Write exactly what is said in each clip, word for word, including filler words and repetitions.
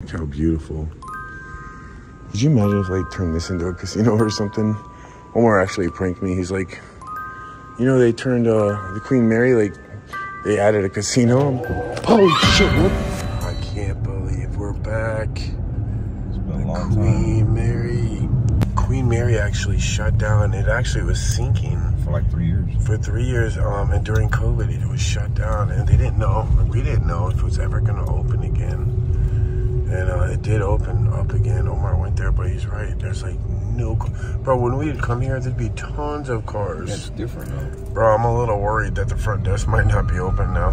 Look how beautiful. Could you imagine if I like, turned this into a casino or something? Omar actually pranked me. He's like, you know, they turned uh, the Queen Mary, like, they added a casino. Oh, shit, what? I can't believe we're back. It's been the a long Queen time. Mary. Queen Mary actually shut down. It actually was sinking. For like three years. For three years. Um, and during COVID, it was shut down. And they didn't know. We didn't know if it was ever going to open again. And uh, it did open up again. Omar went there, but he's right. There's like no... Bro, when we'd come here, there'd be tons of cars. It's different though. Bro, I'm a little worried that the front desk might not be open now.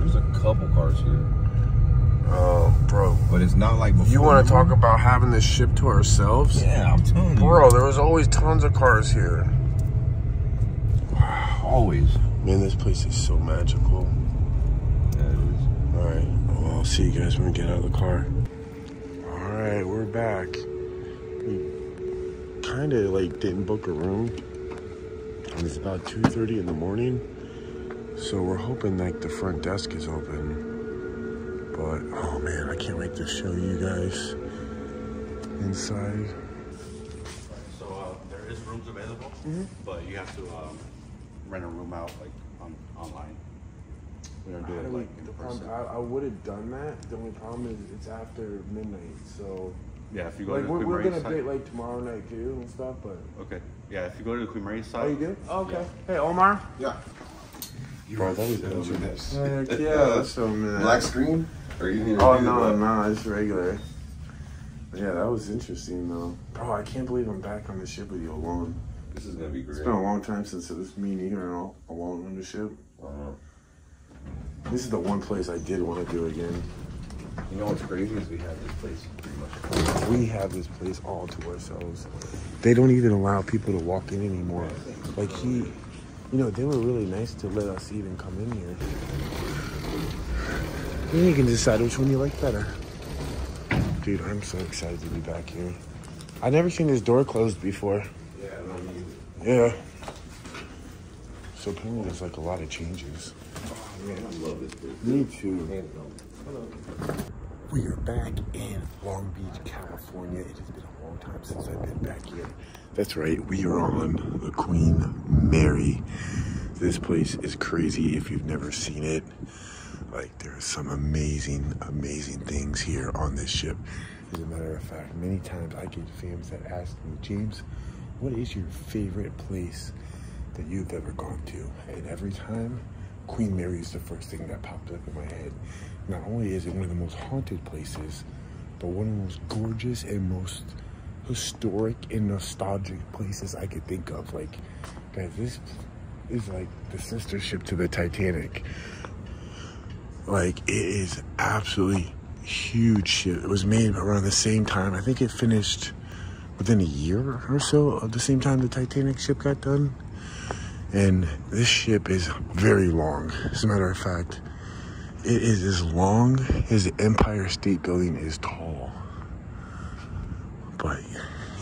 There's a couple cars here. Oh, uh, bro. But it's not like before. You want to talk about having this ship to ourselves? Yeah, I'm telling you. Bro, there was always tons of cars here. Wow, always. Man, this place is so magical. Yeah, it is. All right. I'll see you guys when we get out of the car. All right, we're back. We kind of like didn't book a room. And it's about two thirty in the morning. So we're hoping like the front desk is open. But oh man, I can't wait to show you guys inside. So uh, there is rooms available, mm-hmm. but you have to um, rent a room out like on, online. We don't do it like in person. I, I would have done that. The only problem is it's after midnight, so yeah. If you go like, to the we're, Queen we're Mary's gonna date like tomorrow night too and stuff, but okay. Yeah, if you go to the Queen Mary's side. Oh, you do? Oh, okay. Yeah. Hey, Omar. Yeah. You bro, that was over this. Heck yeah, that's so mad. Black screen? Or you need? Oh no, no, it's regular. But yeah, that was interesting though. Bro, I can't believe I'm back on the ship with you alone. This is gonna be great. It's been a long time since it was me and you and all alone on the ship. Wow. This is the one place I did want to do again. You know what's crazy is we have this place pretty much. We have this place all to ourselves. They don't even allow people to walk in anymore. Like he, you know, they were really nice to let us even come in here. Then you can decide which one you like better. Dude, I'm so excited to be back here. I've never seen this door closed before. Yeah, I don't either. Yeah. So apparently there's like a lot of changes. Man, I love this place. Me too. We are back in Long Beach, California. It has been a long time since I've been back here. That's right. We are on the Queen Mary. This place is crazy if you've never seen it. Like, there are some amazing, amazing things here on this ship. As a matter of fact, many times I get fans that ask me, James, what is your favorite place that you've ever gone to? And every time, Queen Mary is the first thing that popped up in my head. Not only is it one of the most haunted places, but one of the most gorgeous and most historic and nostalgic places I could think of. Like, guys, this is like the sister ship to the Titanic. Like, it is absolutely huge ship. It was made around the same time. I think it finished within a year or so of the same time the Titanic ship got done. And this ship is very long. As a matter of fact, it is as long as the Empire State Building is tall. But,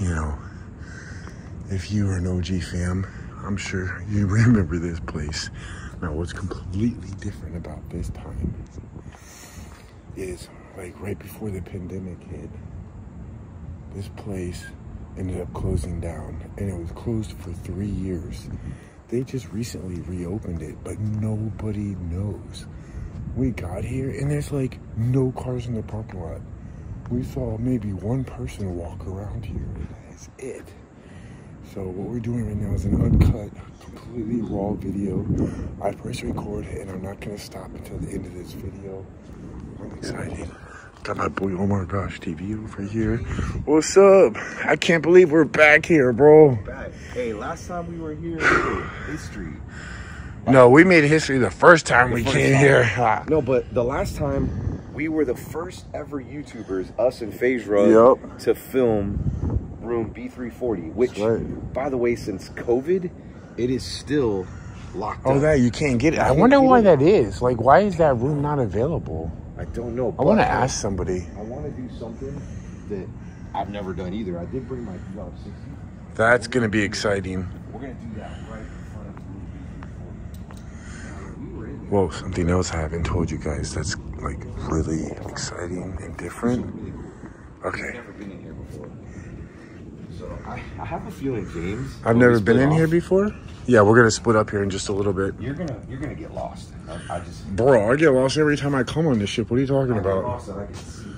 you know, if you are an O G fam, I'm sure you remember this place. Now, what's completely different about this time is, like, right before the pandemic hit, this place ended up closing down. And it was closed for three years. They just recently reopened it, but nobody knows. We got here and there's like no cars in the parking lot. We saw maybe one person walk around here. That's it. So what we're doing right now is an uncut, completely raw video. I press record and I'm not gonna stop until the end of this video. I'm excited. Got my boy OmarGoshTV over here. What's up? I can't believe we're back here, bro. Back. Hey, last time we were here, history. Wow. No, we made history the first time the we first came time. here. No, but the last time, we were the first ever YouTubers, us and Faze Rug, yep. to film Room B three forty, which, right. by the way, since COVID, it is still locked oh, up. Oh, that you can't get it. I, I wonder why that is. Like, why is that room not available? I don't know. I want to ask somebody. I want to do something that I've never done either. I did bring my two sixty. That's going to be exciting. We're going to do that right in front of the room. Whoa, something else I haven't told you guys that's like really exciting and different? Okay. I've never been in here before. So I, I have a feeling James. I've never been in off. here before? Yeah, we're gonna split up here in just a little bit. You're gonna you're gonna get lost. I, I just Bro, I get lost every time I come on this ship. What are you talking I about? Lost that I can see.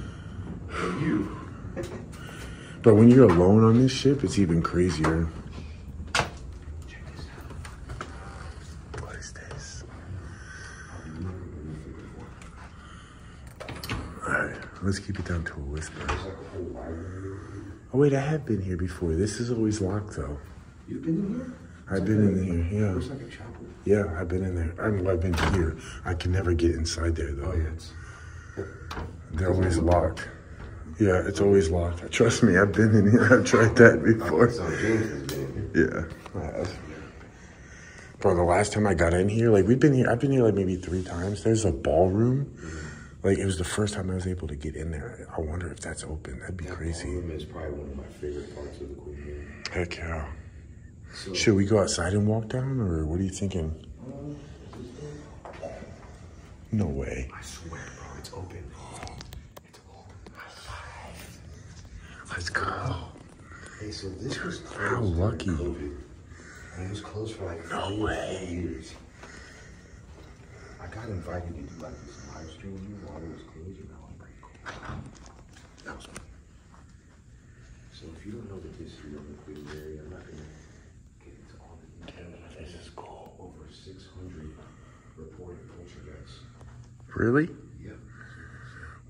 You. But when you're alone on this ship, it's even crazier. Let's keep it down to a whisper. Oh wait, I have been here before. This is always locked though. You've been in here? I've been in here, yeah. It looks like a chapel. Yeah, I've been in there. I mean, I've been here. I can never get inside there though. Oh yeah, it's... They're always locked. Yeah, it's always locked. Trust me, I've been in here. I've tried that before. Yeah. Bro, the last time I got in here, like we've been here, I've been here like maybe three times. There's a ballroom. Like, it was the first time I was able to get in there. I wonder if that's open. That'd be that crazy. That is probably one of my favorite parts of the Queen Mary. Heck yeah. So, should we go outside and walk down, or what are you thinking? Uh, no way. I swear, bro, it's open. It's open. Let's go. Hey, so this Dude, was closed. How lucky. And it was closed for like no three way. years. I got invited to do like this live stream while it was closed, and I was pretty cool. That was fun. So if you don't know the history of the Queen Mary, I'm not gonna get into all the details. This is cool. Over six hundred reported poltergeists. Really? Yeah.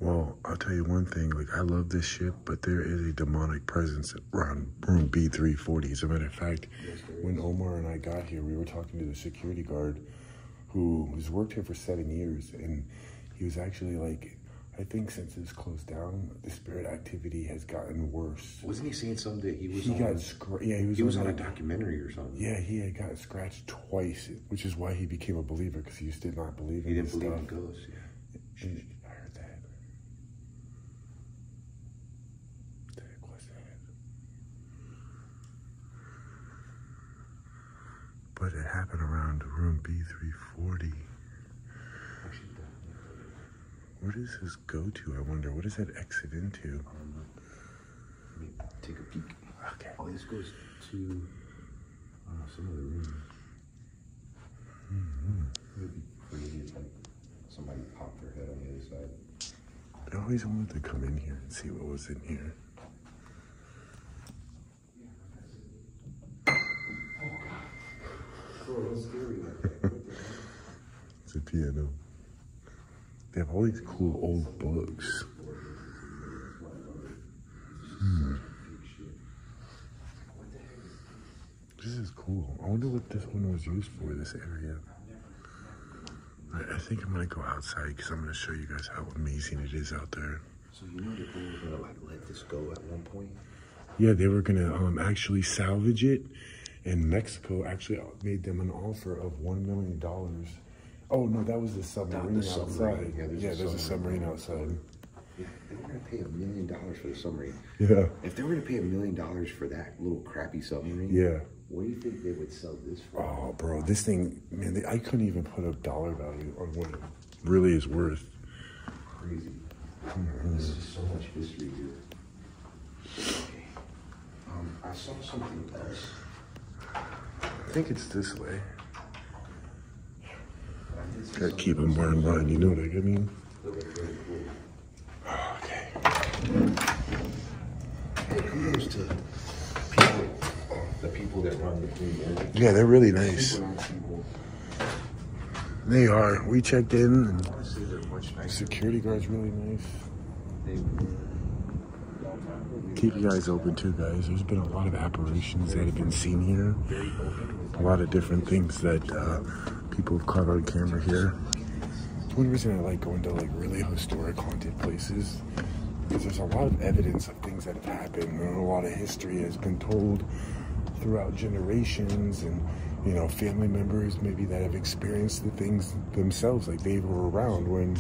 Well, I'll tell you one thing. Like, I love this ship, but there is a demonic presence around room B three forty. As a matter of fact, yes, when Omar and I got here, we were talking to the security guard who has worked here for seven years, and he was actually like, I think since it's closed down, the spirit activity has gotten worse. Wasn't he saying something that he was he on? Got scra yeah, he was, he was on, on a documentary or something. Yeah, he had got scratched twice, which is why he became a believer, because he used to not believe in this stuff. He didn't believe in ghosts, yeah. And I heard that. What the heck was that? But it happened around room B three forty. What does this go to? I wonder. What does that exit into? Um, let me take a peek. Okay. Oh, this goes to uh, some other room. Mm-hmm. It would be crazy if like, somebody popped their head on the other side. I always wanted to come in here and see what was in here. It's a piano. They have all these cool old books. Hmm. This is cool. I wonder what this one was used for, this area. I, I think I'm gonna go outside because I'm gonna show you guys how amazing it is out there. So you know that they were gonna like let this go at one point? Yeah, they were gonna um actually salvage it. And Mexico actually made them an offer of one million dollars. Oh, no, that was the submarine the outside. Submarine. Yeah, there's, yeah, a, there's submarine. a submarine outside. Yeah, they were going to pay a million dollars for the submarine. Yeah. If they were going to pay a million dollars for that little crappy submarine, yeah, what do you think they would sell this for? Oh, bro, this thing, man, they, I couldn't even put a dollar value on what it really is worth. Crazy. Mm-hmm. This is so much history here. Okay. Um, I saw something else. I think it's this way. Gotta keep them more in mind, you know what I mean? Okay. Hey, kudos to people, the people that run the Queen. Yeah, they're really nice. They are. We checked in, and the security guard's really nice. Keep your eyes open too, guys. There's been a lot of apparitions that have been seen here. A lot of different things that uh, people have caught on camera here. It's one reason I like going to like really historic haunted places, because there's a lot of evidence of things that have happened, and a lot of history has been told throughout generations, and you know, family members maybe that have experienced the things themselves, like they were around when,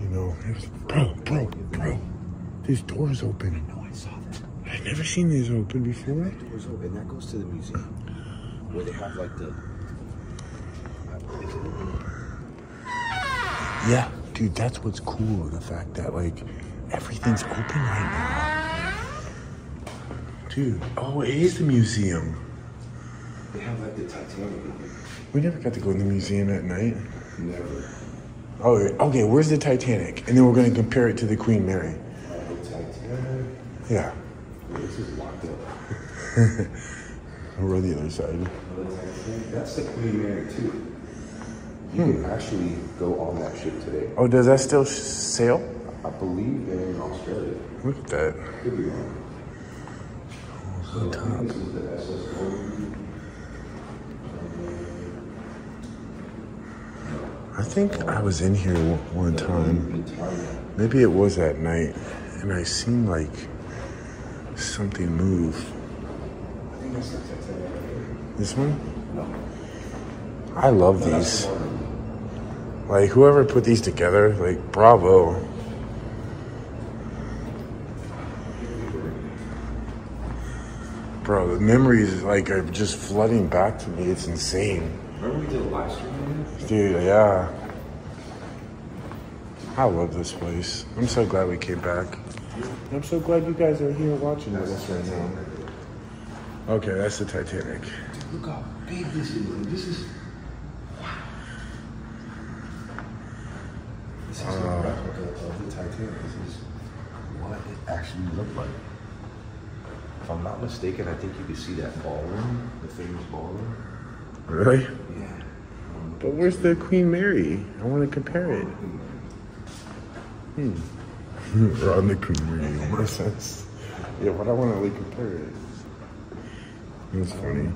you know, it was, bro, bro, bro. This door is open. I know, I saw that. I've never seen these open before. That door's open. That goes to the museum where they have like the. Yeah, Dude, that's what's cool, the fact that like everything's open right now. Dude, oh, it is the museum. They have like the Titanic. We never got to go to the museum at night. Never. Oh, okay, where's the Titanic? And then we're gonna compare it to the Queen Mary. Uh, the Titanic? Yeah. Yeah, this is locked up. Or the other side. That's the Queen Mary too. You hmm. can actually go on that ship today. Oh, does that still sail? I believe they're in Australia. Look at that. Could be wrong. So I think this is the S S O. I think I was in here one time, maybe it was at night, and I seen like something move. This one? I love these. Like whoever put these together, like bravo. Bro, the memories like are just flooding back to me, it's insane. Remember we did a live stream? Dude, yeah. I love this place. I'm so glad we came back. I'm so glad you guys are here watching with us right now. Okay, that's the Titanic. Dude, look how big this is. This is... Wow. This is uh, a replica of the Titanic. This is what it actually looked like. If I'm not mistaken, I think you can see that ballroom, the famous ballroom. Really? Yeah. But where's the Queen Mary? I want to compare it. Hmm. We're on the Queen Mary in my sense. Yeah, what I want to like compare it. That's funny.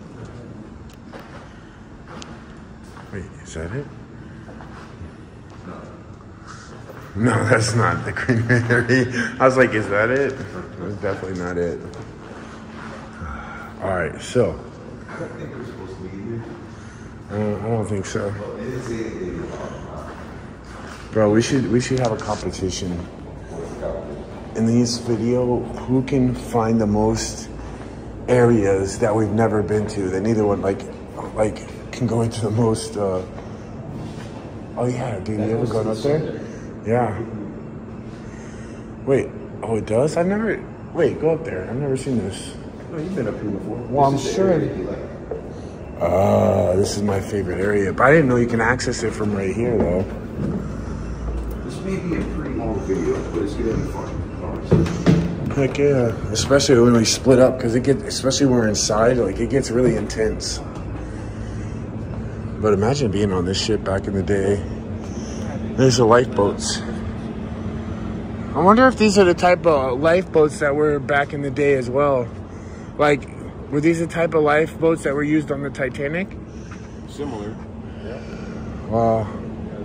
Wait, is that it? No, that's not the Queen Mary. I was like, is that it? That's definitely not it. All right, so. I don't think we're supposed to be here. I don't, I don't think so. Bro, we should we should have a competition. In this video, who can find the most areas that we've never been to? That neither one like like can go into the most. Uh... Oh yeah, dude, you ever gone up there? Yeah. Wait. Oh, it does. I've never. Wait, go up there. I've never seen this. Oh, you've been up here before. Well, I'm sure. Ah, this is my favorite area. But I didn't know you can access it from right here, though. This may be a pretty long video, but it's gonna be fun. Heck yeah! Especially when we split up, because it gets, especially when we're inside, like it gets really intense. But imagine being on this ship back in the day. There's the lifeboats. I wonder if these are the type of lifeboats that were back in the day as well. Like, were these the type of lifeboats that were used on the Titanic? Similar, yeah. Wow. Yeah, they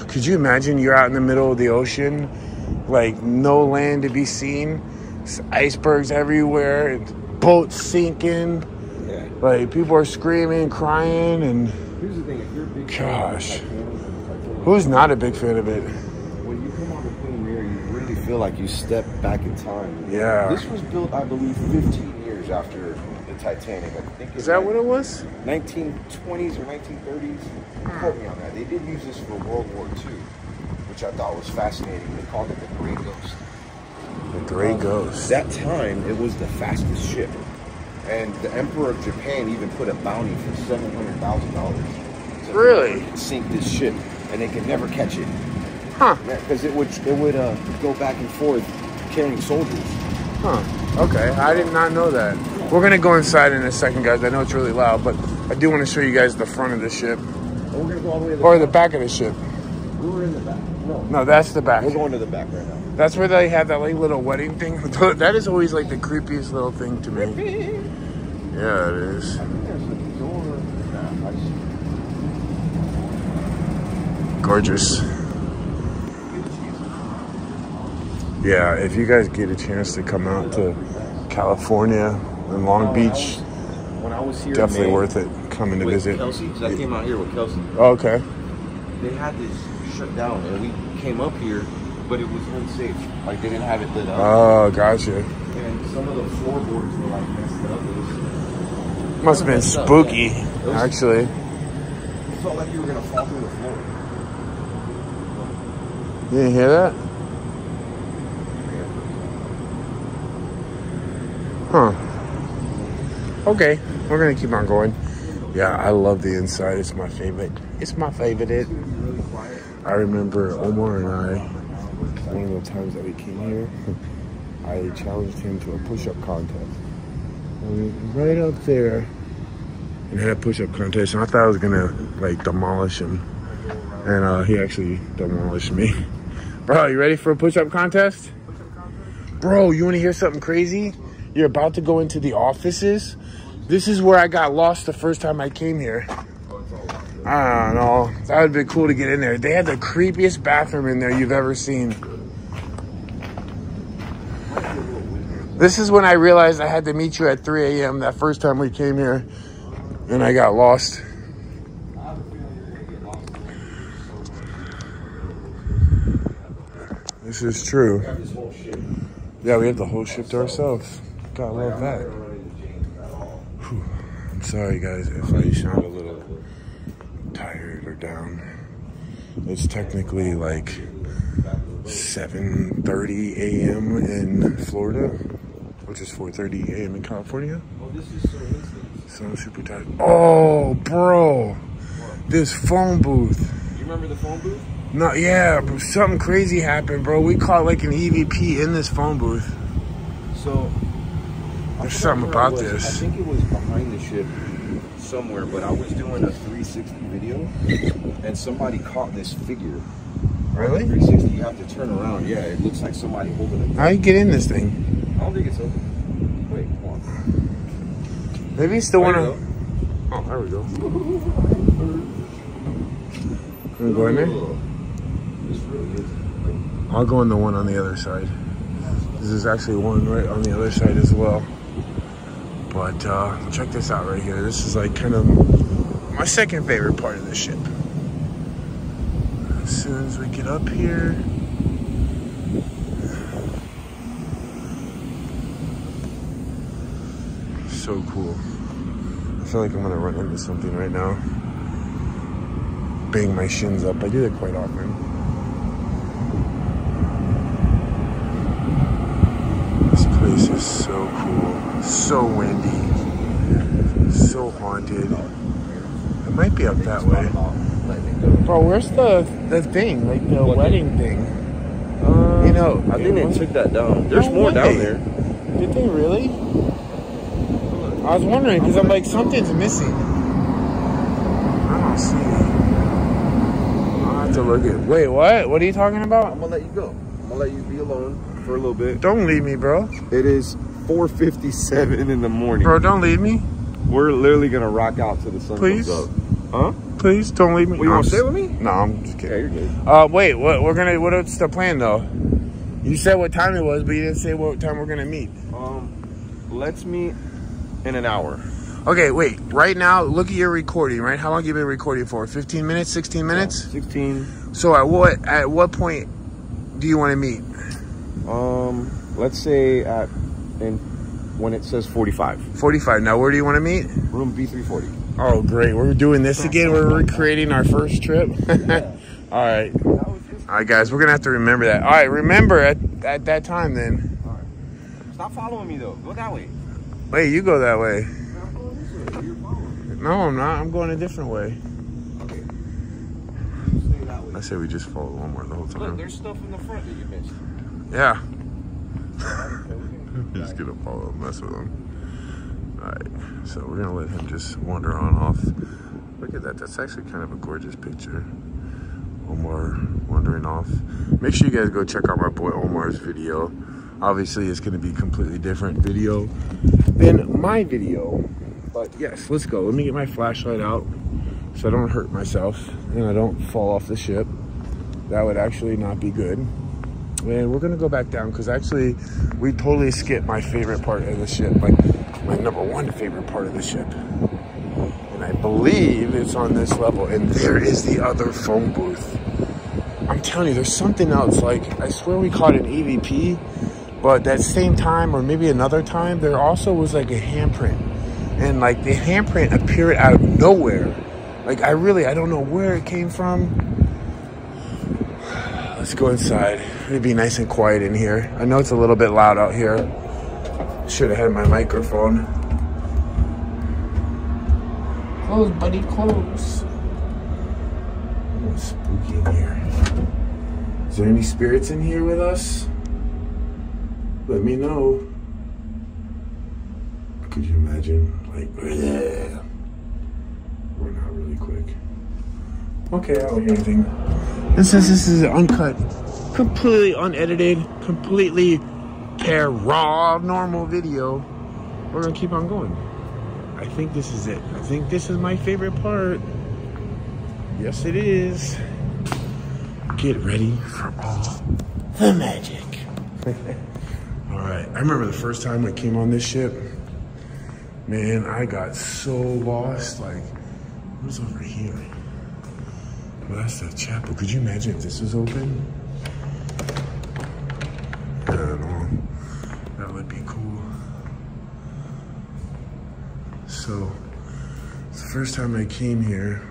were. Could you imagine you're out in the middle of the ocean, like no land to be seen, icebergs everywhere, boats sinking, yeah. Like people are screaming, crying, and here's the thing, if you're a big gosh, fan of the Titanic, who's not a big fan of it? Feel like you step back in time. Yeah. This was built, I believe, fifteen years after the Titanic. I think. Is that what it was? nineteen twenties or nineteen thirties. Quote me on that. They did use this for World War Two, which I thought was fascinating. They called it the Gray Ghost. The Gray um, Ghost. That time, it was the fastest ship, and the Emperor of Japan even put a bounty for seven hundred thousand dollars. Really? Sink this ship, and they could never catch it. Huh. Because it would it would uh, go back and forth carrying soldiers. Huh. Okay, I did not know that. We're gonna go inside in a second, guys. I know it's really loud, but I do want to show you guys the front of the ship. And we're gonna go all the way to the or back. The back of the ship. We were in the back. No. No, that's the back. We're going to the back right now. That's where they had that like little wedding thing. That is always like the creepiest little thing to me. Yeah, it is. I think there's a door. Nah, I just... Gorgeous. Yeah, if you guys get a chance to come out to California and Long Beach, when I was here, definitely May, worth it coming to visit. Kelsey, because I came out here with Kelsey. Oh, okay. They had this shut down, and we came up here, but it was unsafe. Like, they didn't have it lit up. Oh, gotcha. And some of the floorboards were, like, messed up. It must have been spooky, up, yeah. It was, actually. It felt like you were going to fall through the floor. You didn't hear that? Huh. Okay, we're gonna keep on going. Yeah, I love the inside. It's my favorite. It's my favorite. It. I remember Omar and I, one of the times that we came here, I challenged him to a push-up contest. And right up there, and had a push-up contest, and I thought I was gonna like demolish him. And uh, he actually demolished me. Bro, you ready for a push-up contest? Bro, you wanna hear something crazy? You're about to go into the offices. This is where I got lost the first time I came here. I don't know. That would've been cool to get in there. They had the creepiest bathroom in there you've ever seen. This is when I realized I had to meet you at three A M that first time we came here, and I got lost. This is true. Yeah, we have the whole ship to ourselves. God, I love that. Whew. I'm sorry, guys, if I sound a little tired or down. It's technically like seven thirty A M in Florida, which is four thirty A M in California. So I'm super tired. Oh, bro. This phone booth. You remember the phone booth? No, yeah, bro, something crazy happened, bro. We caught like an E V P in this phone booth. So, there's something about this. I think it was behind the ship somewhere, but I was doing a three sixty video, and somebody caught this figure. Really? three sixty, you have to turn around. Yeah, it looks like somebody holding it. How do you get in this thing? I don't think it's open. Wait, come on. Maybe it's the one. Oh, there we go. Can we go in there? I'll go in the one on the other side. This is actually one right on the other side as well. But uh, check this out right here. This is like kind of my second favorite part of the ship. As soon as we get up here. So cool. I feel like I'm gonna run into something right now. Bang my shins up. I do that quite often. This is so cool, so windy, so haunted. It might be up that way. Bro, where's the, the thing, like the what wedding thing? Um, you know, I think they took that down. There's no more down there. Did they really? I was wondering, because I'm like, something's missing. I don't see it. I'll have to look at it. Wait, what? What are you talking about? I'm going to let you go. I'm going to let you be alone. For a little bit. Don't leave me, bro. It is four fifty-seven in the morning. Bro, don't leave me. We're literally gonna rock out till the sun Please? Comes up. Huh? Please don't leave me. What, you want to stay with me? No, I'm just kidding. Yeah, you're good. Uh, wait. What? We're gonna. What's the plan though? You said what time it was, but you didn't say what time we're gonna meet. Um, let's meet in an hour. Okay, wait. Right now, look at your recording. Right? How long have you been recording for? Fifteen minutes? Sixteen minutes? Yeah, Sixteen. So at what at what point do you want to meet? Um, let's say at, in, when it says forty-five. forty-five. Now, where do you want to meet? Room B three forty. Oh, great. We're doing this again. We're recreating our first trip. Yeah. All right. All right, guys. We're going to have to remember that. All right. Remember at, at that time then. All right. Stop following me, though. Go that way. Wait, you go that way. No, I'm not. I'm going a different way. Okay. Stay that way. I say we just follow one more the whole time. Look, there's stuff in the front that you missed. Yeah. You're just gonna follow up, mess with him. Alright, so we're gonna let him just wander on off. Look at that, that's actually kind of a gorgeous picture. Omar wandering off. Make sure you guys go check out my boy Omar's video. Obviously it's gonna be a completely different video than my video. But yes, let's go. Let me get my flashlight out so I don't hurt myself and I don't fall off the ship. That would actually not be good. Man, we're gonna go back down because actually we totally skipped my favorite part of the ship, like my number one favorite part of the ship. And I believe it's on this level. And there is the other phone booth. I'm telling you, there's something else. Like, I swear we caught an E V P, but that same time or maybe another time, there also was like a handprint. And like the handprint appeared out of nowhere. Like, I really, I don't know where it came from. Let's go inside. It'd be nice and quiet in here. I know it's a little bit loud out here. Should have had my microphone. Close, buddy, close. Oh, spooky in here. Is there any spirits in here with us? Let me know. Could you imagine? Like, yeah. We're not really quick. Okay, I don't hear anything. This is this is uncut, completely unedited, completely pair raw normal video. We're gonna keep on going. I think this is it. I think this is my favorite part. Yes, it is. Get ready for all the magic. All right, I remember the first time I came on this ship. Man, I got so lost. Like, what's over here? Well, that's the chapel. Could you imagine if this was open? I don't know. That would be cool. So, it's the first time I came here.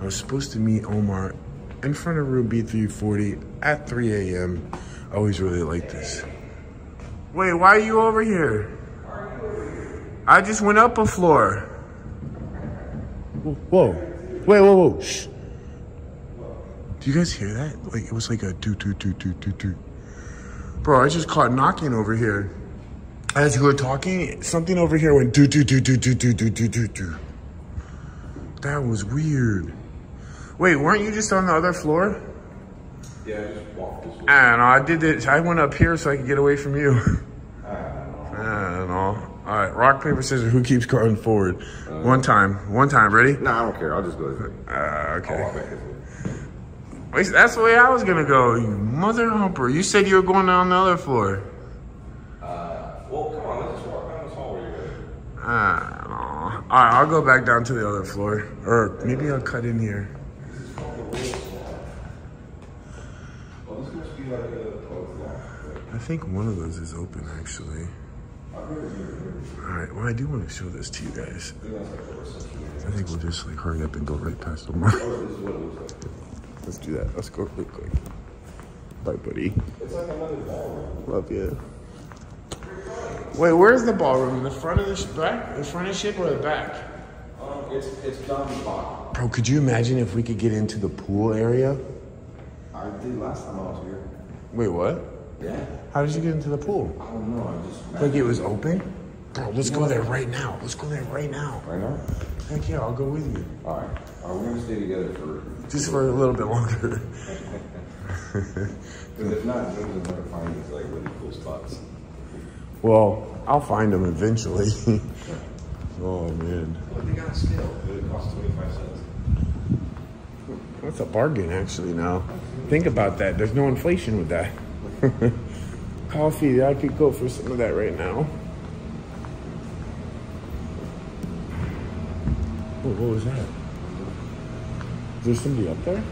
I was supposed to meet Omar in front of Room B three forty at three A M I always really liked this. Wait, why are you over here? I just went up a floor. Whoa. Wait, whoa, whoa. Shh. Do you guys hear that? Like, it was like a doo doo doo doo doo doo. Bro, I just caught knocking over here. As you were talking, something over here went doo doo doo doo doo doo doo doo doo doo. That was weird. Wait, weren't you just on the other floor? Yeah, I just walked this way. I don't know. I did it. I went up here so I could get away from you. I don't know. I don't know. All right, rock, paper, scissors. Who keeps going forward? Uh, one time. One time. Ready? No, nah, I don't care. I'll just go this way. Uh, okay. I'll walk back this way. That's the way I was gonna go, you mother humper. You said you were going down the other floor. Uh, well, come on, let's just walk down this hallway. Ah, all right, I'll go back down to the other floor, or maybe I'll cut in here. I think one of those is open, actually. All right, well, I do want to show this to you guys. I think we'll just like hurry up and go right past Omar. Let's do that. Let's go quick, quick. Bye, buddy. It's like another ballroom. Love you. Wait, where's the ballroom? In the front of the ship, back? The front of the ship or the back? Um, it's it's down the bottom. Bro, could you imagine if we could get into the pool area? I did last time I was here. Wait, what? Yeah. How did you get into the pool? I don't know. I just like it was open. Bro, let's go there right now. Let's go there right now. Right now? Heck yeah, I'll go with you. All right. Are we gonna stay together for? Just for a little bit longer. Because if not, James is going to find these like really cool spots. Well, I'll find them eventually. Oh man. Well, they got a scale. It costs twenty-five cents. That's a bargain, actually. Now, think about that. There's no inflation with that. Coffee. I could go for some of that right now. Oh, what was that? Is there somebody up there?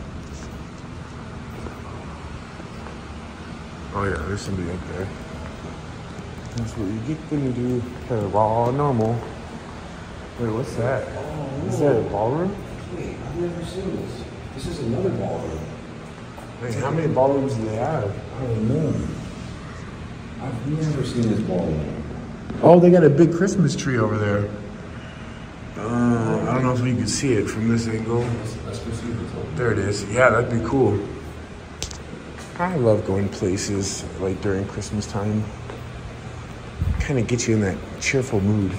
Oh yeah, there's somebody up there. That's what you get them to do. Kind of raw, normal. Wait, what's that? Oh, no. Is that a ballroom? Wait, I've never seen this. This is another ballroom. Wait, how many ballrooms do they have? I don't know. I've never seen this ballroom. Oh, they got a big Christmas tree over there. Uh, I don't know if you can see it from this angle. There it is. Yeah, that'd be cool. I love going places like during Christmas time. Kind of get you in that cheerful mood.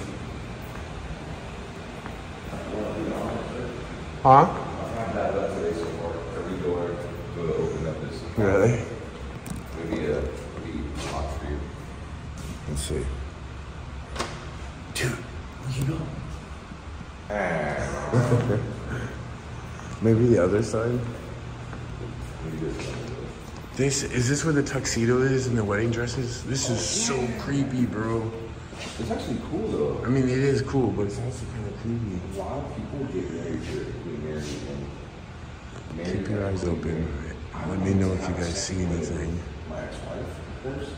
Huh? Really? Maybe uh, maybe hot for you. Let's see. Dude, where'd you go? Maybe the other side. This is this where the tuxedo is and the wedding dresses? This is oh, yeah. So creepy, bro. It's actually cool though. I mean, it is cool, but it's also kind of creepy. A lot of people get married here. Married, married. Keep your eyes open. Let me know if you guys see anything. My ex-wife, of course,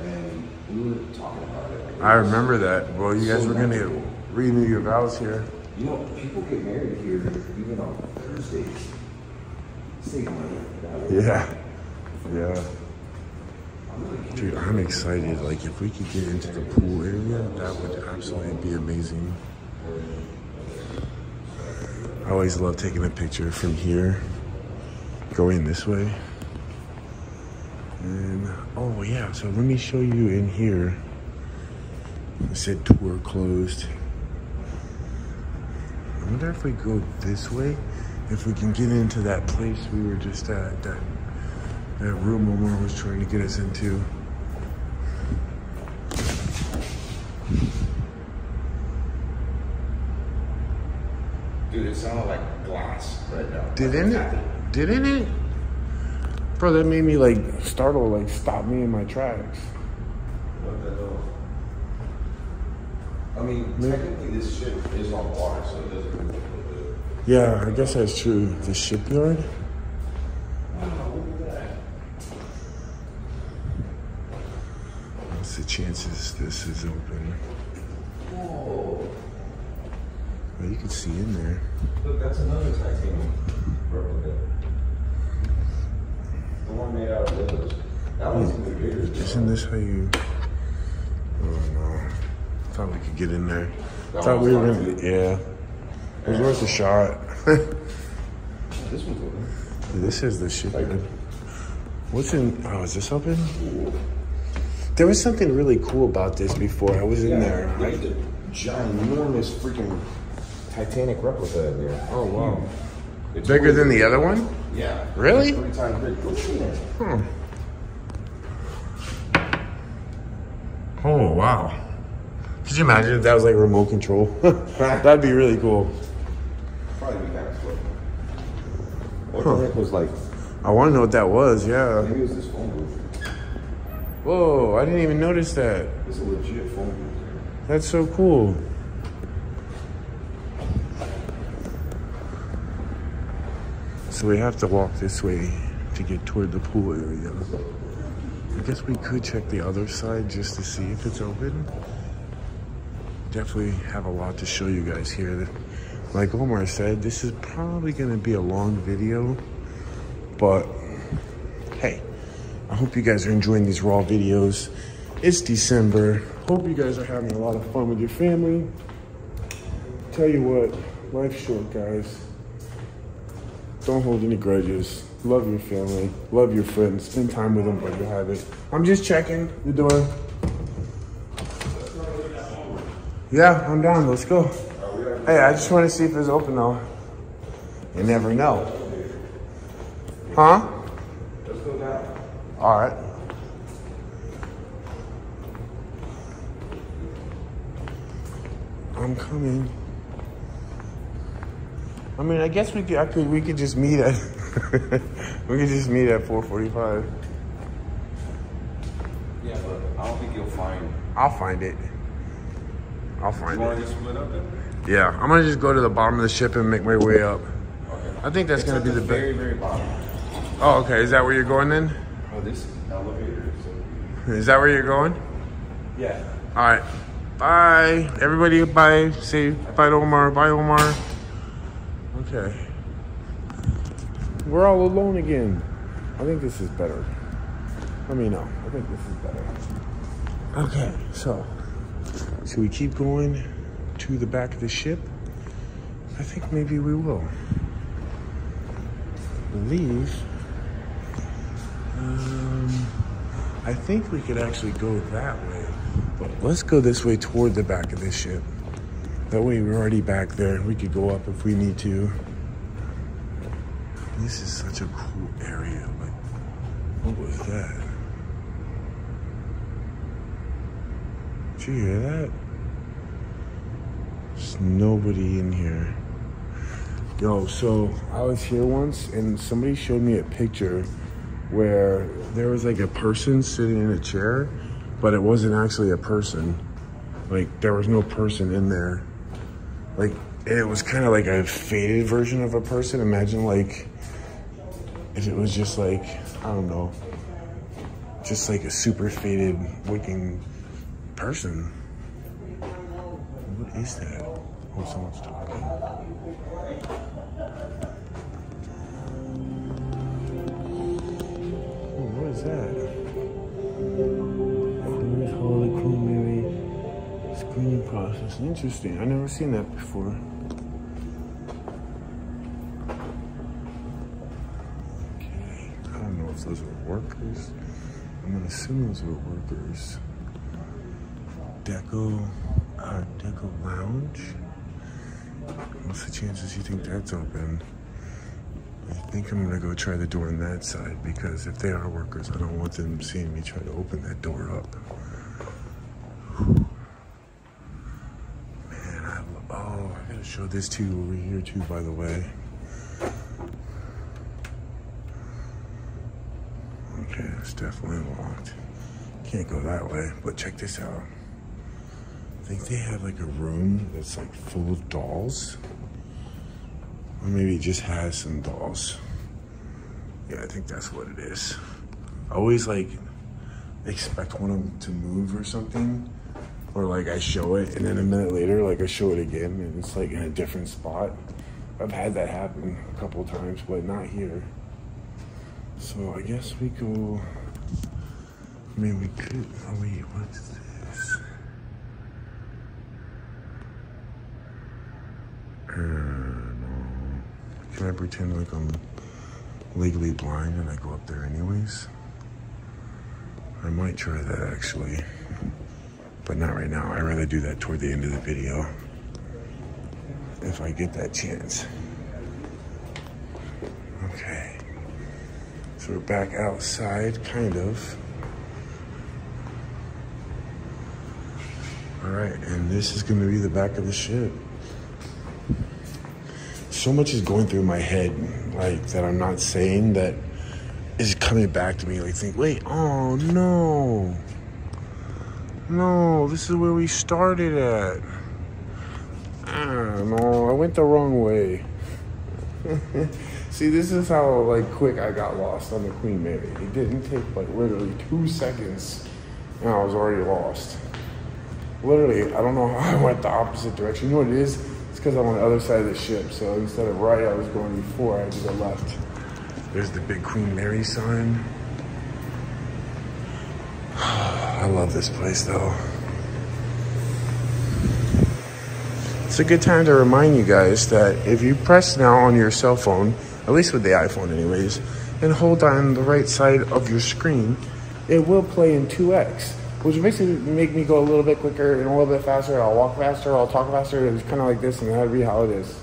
and we were talking about it. I remember that. Well, you guys were gonna renew your vows here. You know, people get married here even on Thursdays. Yeah. Yeah. Dude, I'm excited. Like, if we could get into the pool area, that would absolutely be amazing. I always love taking a picture from here, going this way. And, oh yeah, so let me show you in here. It said tour closed. I wonder if we go this way, if we can get into that place we were just at, that, that room Omar was trying to get us into. Dude, it sounded like glass right now. Didn't it? Didn't it? Bro, that made me like startle, like stop me in my tracks. What the hell? I mean, maybe. Technically this ship is on water, so it doesn't really do it. Yeah, I guess that's true. The shipyard? Wow, look at that. What's the chances this is open? Whoa. Well, you can see in there. Look, that's another Titanic replica. The one made out of windows. That one's in the bigger. Isn't this how you... I don't know. Thought we could get in there. That Thought we were gonna, yeah. yeah. It was worth a shot. This one's open. Dude, this is the shit. What's in, oh, is this open? There was something really cool about this before I was yeah, in there. There's right? a ginormous freaking Titanic replica in there. Oh, wow. It's bigger weird. than the other one? Yeah. Really? Three times big. What's in there? Hmm. Oh, wow. Could you imagine if that was like remote control? That'd be really cool. Probably be kind of slow. What huh. the heck was like? I want to know what that was, yeah. Maybe it was this phone booth. Whoa, I didn't even notice that. It's a legit phone booth. That's so cool. So we have to walk this way to get toward the pool area. I guess we could check the other side just to see if it's open. Definitely have a lot to show you guys here. Like Omar said, this is probably going to be a long video, but hey, I hope you guys are enjoying these raw videos. It's December. Hope you guys are having a lot of fun with your family. Tell you what, life's short, guys. Don't hold any grudges. Love your family, love your friends, spend time with them while you have it. I'm just checking the door. Yeah, I'm down. Let's go. Hey, I just want to see if it's open though. You never know. Huh? Let's go down. All right. I'm coming. I mean, I guess we could. I could. We could just meet at. we could just meet at four forty-five. Yeah, but I don't think you'll find. I'll find it. I'll find it. Split up then? Yeah, I'm gonna just go to the bottom of the ship and make my way up. Okay. I think that's it's gonna be the, the very, very bottom. Oh, okay. Is that where you're going then? Oh, this is an elevator. So. Is that where you're going? Yeah. All right. Bye, everybody. Bye. Say bye to Omar. Bye, Omar. Okay. We're all alone again. I think this is better. Let me know. I think this is better. Okay. So. So we keep going to the back of the ship. I think maybe we will. I believe. Um, I think we could actually go that way. But let's go this way toward the back of the ship. That way we're already back there. We could go up if we need to. This is such a cool area. Like, what was that? Did you hear that? There's nobody in here. Yo, so I was here once and somebody showed me a picture where there was like a person sitting in a chair, but it wasn't actually a person. Like there was no person in there. Like it was kind of like a faded version of a person. Imagine like if it was just like, I don't know, just like a super faded looking person. What is that? Oh, someone's talking. Oh, what is that? R M S Queen Mary screening process. Interesting. I've never seen that before. Okay. I don't know if those were workers. I'm gonna assume those were workers. Deco, uh, Deco Lounge. What's the chances you think that's open? I think I'm gonna go try the door on that side, because if they are workers, I don't want them seeing me try to open that door up. Whew. Man, I oh, I gotta show this to you over here too, by the way. Okay, it's definitely locked. Can't go that way, but check this out. I think they have like a room that's like full of dolls. Or maybe it just has some dolls. Yeah, I think that's what it is. I always like expect one of them to move or something, or like I show it and then a minute later, like I show it again and it's like in a different spot. I've had that happen a couple of times, but not here. So I guess we go, I mean, we could, oh wait, what's this? Uh, Can I pretend like I'm legally blind and I go up there anyways? I might try that actually, but not right now. I'd rather do that toward the end of the video if I get that chance. Okay, so we're back outside, kind of. All right, and this is gonna be the back of the ship. So much is going through my head, like, that I'm not saying, that is coming back to me, like, think, wait, oh, no. No, this is where we started at. Ah, no, I went the wrong way. See, this is how, like, quick I got lost on the Queen Mary. It didn't take, like, literally two seconds, and I was already lost. Literally, I don't know how I went the opposite direction. You know what it is? It's because I'm on the other side of the ship, so instead of right, I was going before, I had to go left. There's the big Queen Mary sign. I love this place, though. It's a good time to remind you guys that if you press now on your cell phone, at least with the iPhone anyways, and hold down the right side of your screen, it will play in two X. Which makes it make me go a little bit quicker and a little bit faster. I'll walk faster, I'll talk faster. It's kind of like this, and that'd be how it is.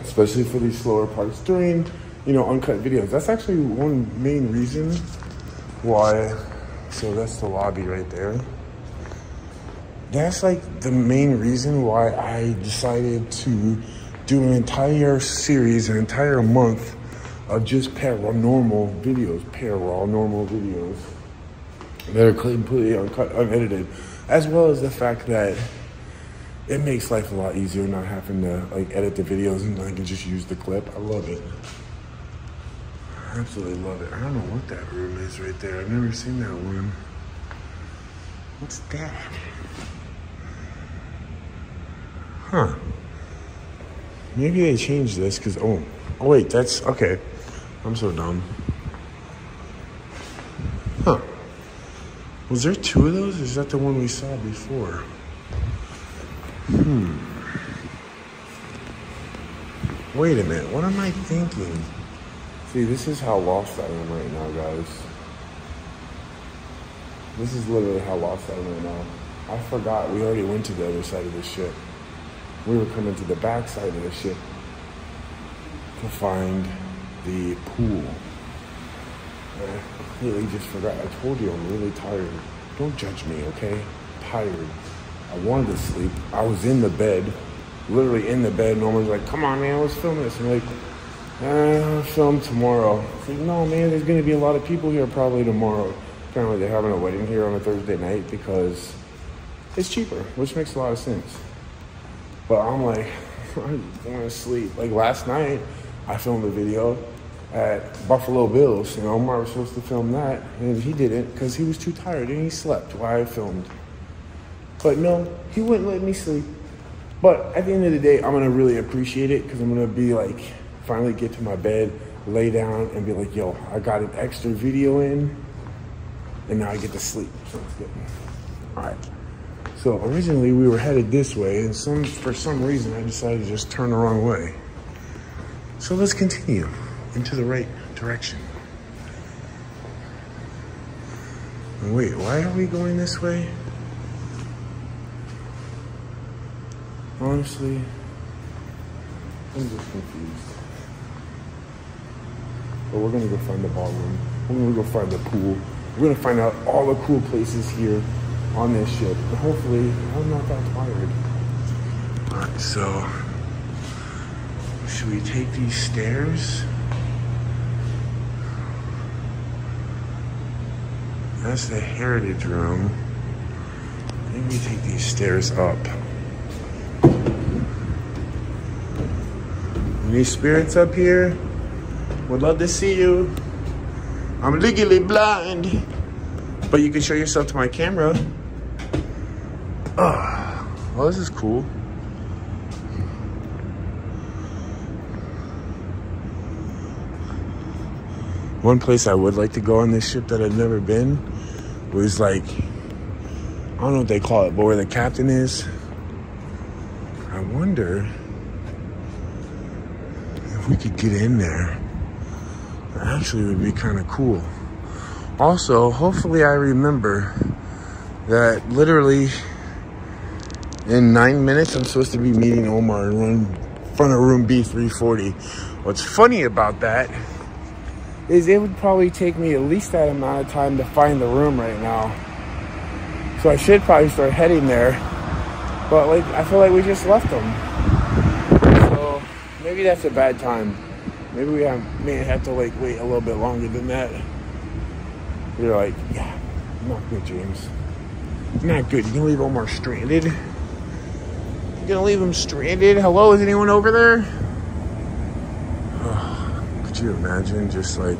Especially for these slower parts during, you know, uncut videos. That's actually one main reason why. So that's the lobby right there. That's like the main reason why I decided to do an entire series, an entire month of just paranormal videos, paranormal videos. That are completely uncut, unedited, as well as the fact that it makes life a lot easier not having to like edit the videos, and I can just use the clip. I love it. I absolutely love it. I don't know what that room is right there. I've never seen that one. What's that? Huh. Maybe they changed this because, oh, oh wait, that's, okay. I'm so dumb. Huh. Was there two of those, or is that the one we saw before? Hmm. Wait a minute, what am I thinking? See, this is how lost I am right now, guys. This is literally how lost I am right now. I forgot we already went to the other side of the ship. We were coming to the back side of the ship to find the pool. I completely just forgot. I told you I'm really tired. Don't judge me, okay? Tired. I wanted to sleep. I was in the bed, literally in the bed. And Omar's like, come on, man, let's film this. I'm like, eh, I'll film tomorrow. It's like, no, man, there's going to be a lot of people here probably tomorrow. Apparently, they're having a wedding here on a Thursday night because it's cheaper, which makes a lot of sense. But I'm like, I want to sleep. Like last night, I filmed a video at Buffalo Bills, and Omar was supposed to film that, and he didn't because he was too tired, and he slept while I filmed. But no, he wouldn't let me sleep. But at the end of the day, I'm gonna really appreciate it because I'm gonna be like, finally get to my bed. lay down and be like, yo, I got an extra video in, and now I get to sleep. So it's good. All right. So originally we were headed this way, and some for some reason I decided to just turn the wrong way. So let's continue into the right direction. Wait, why are we going this way? Honestly, I'm just confused. But we're gonna go find the ballroom. We're gonna go find the pool. We're gonna find out all the cool places here on this ship. And hopefully, I'm not that tired. All right, so should we take these stairs? That's the heritage room. Maybe we take these stairs up. Any spirits up here? Would love to see you. I'm legally blind, but you can show yourself to my camera. Oh, well, this is cool. One place I would like to go on this ship that I've never been was, like, I don't know what they call it, but where the captain is. I wonder if we could get in there. That actually would be kind of cool. Also, hopefully I remember that literally in nine minutes I'm supposed to be meeting Omar in front of room B three forty. What's funny about that is it would probably take me at least that amount of time to find the room right now. So I should probably start heading there. But, like, I feel like we just left them. So maybe that's a bad time. Maybe we have, may have to, like, wait a little bit longer than that. You're like, yeah, not good, James. Not good. You can leave Omar stranded. You're gonna leave him stranded? Hello, is anyone over there? Could you imagine just like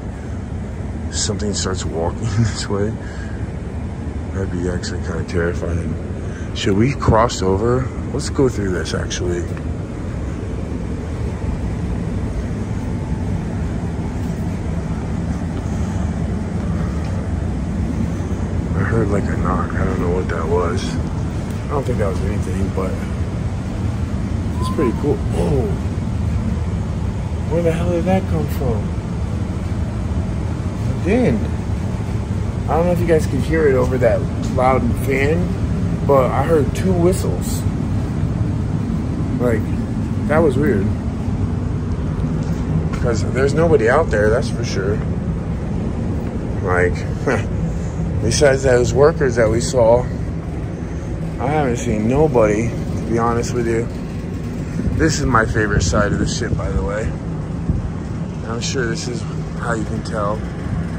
something starts walking this way? That'd be actually kind of terrifying. Should we cross over? Let's go through this actually. I heard like a knock. I don't know what that was. I don't think that was anything, but it's pretty cool. Whoa. Where the hell did that come from? I didn't. I don't know if you guys could hear it over that loud fan, but I heard two whistles. Like, that was weird. Because there's nobody out there, that's for sure. Like, besides those workers that we saw, I haven't seen nobody, to be honest with you. This is my favorite side of the ship, by the way. I'm sure this is how you can tell,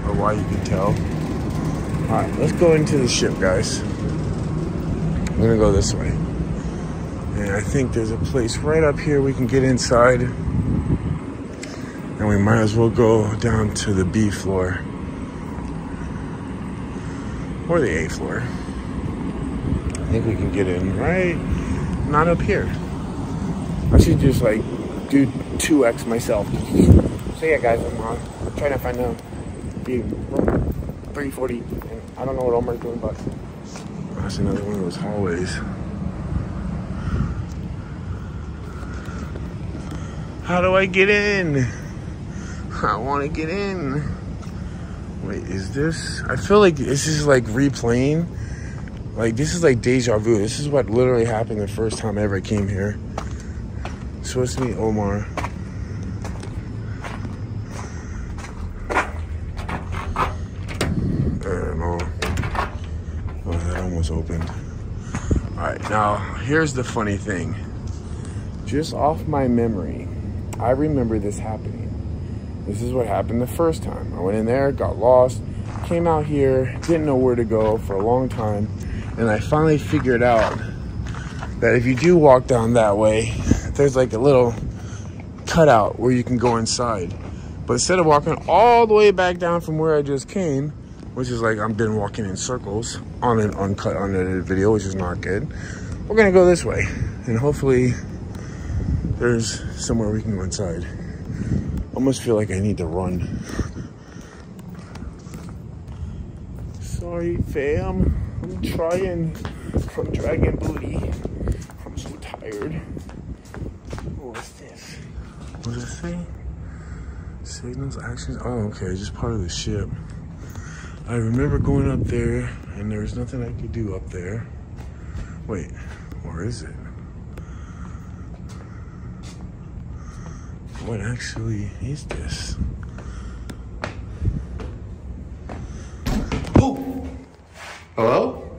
or why you can tell. All right, let's go into the ship, guys. I'm gonna go this way. And I think there's a place right up here we can get inside. And we might as well go down to the B floor. Or the A floor. I think we can get in right, not up here. I should just, like, do two X myself. So yeah, guys, I'm on. I'm trying to find a B three forty, and I don't know what Omar's doing, but that's another one of those hallways. How do I get in? I want to get in. Wait, is this? I feel like this is like replaying. Like, this is like deja vu. This is what literally happened the first time I ever came here. Supposed to meet Omar. Opened. All right, now here's the funny thing. Just off my memory, I remember this happening. This is what happened the first time. I went in there, got lost, came out here, didn't know where to go for a long time, and I finally figured out that if you do walk down that way, there's like a little cutout where you can go inside. But instead of walking all the way back down from where I just came, which is like I've been walking in circles on an uncut, unedited video, which is not good. We're gonna go this way, and hopefully there's somewhere we can go inside. almost feel like I need to run. Sorry, fam. I'm trying from dragon booty. I'm so tired. What is this? What does it say? Signals, actions. Oh, okay. Just part of the ship. I remember going up there, and there was nothing I could do up there. Wait, or is it? What actually is this? Oh! Hello?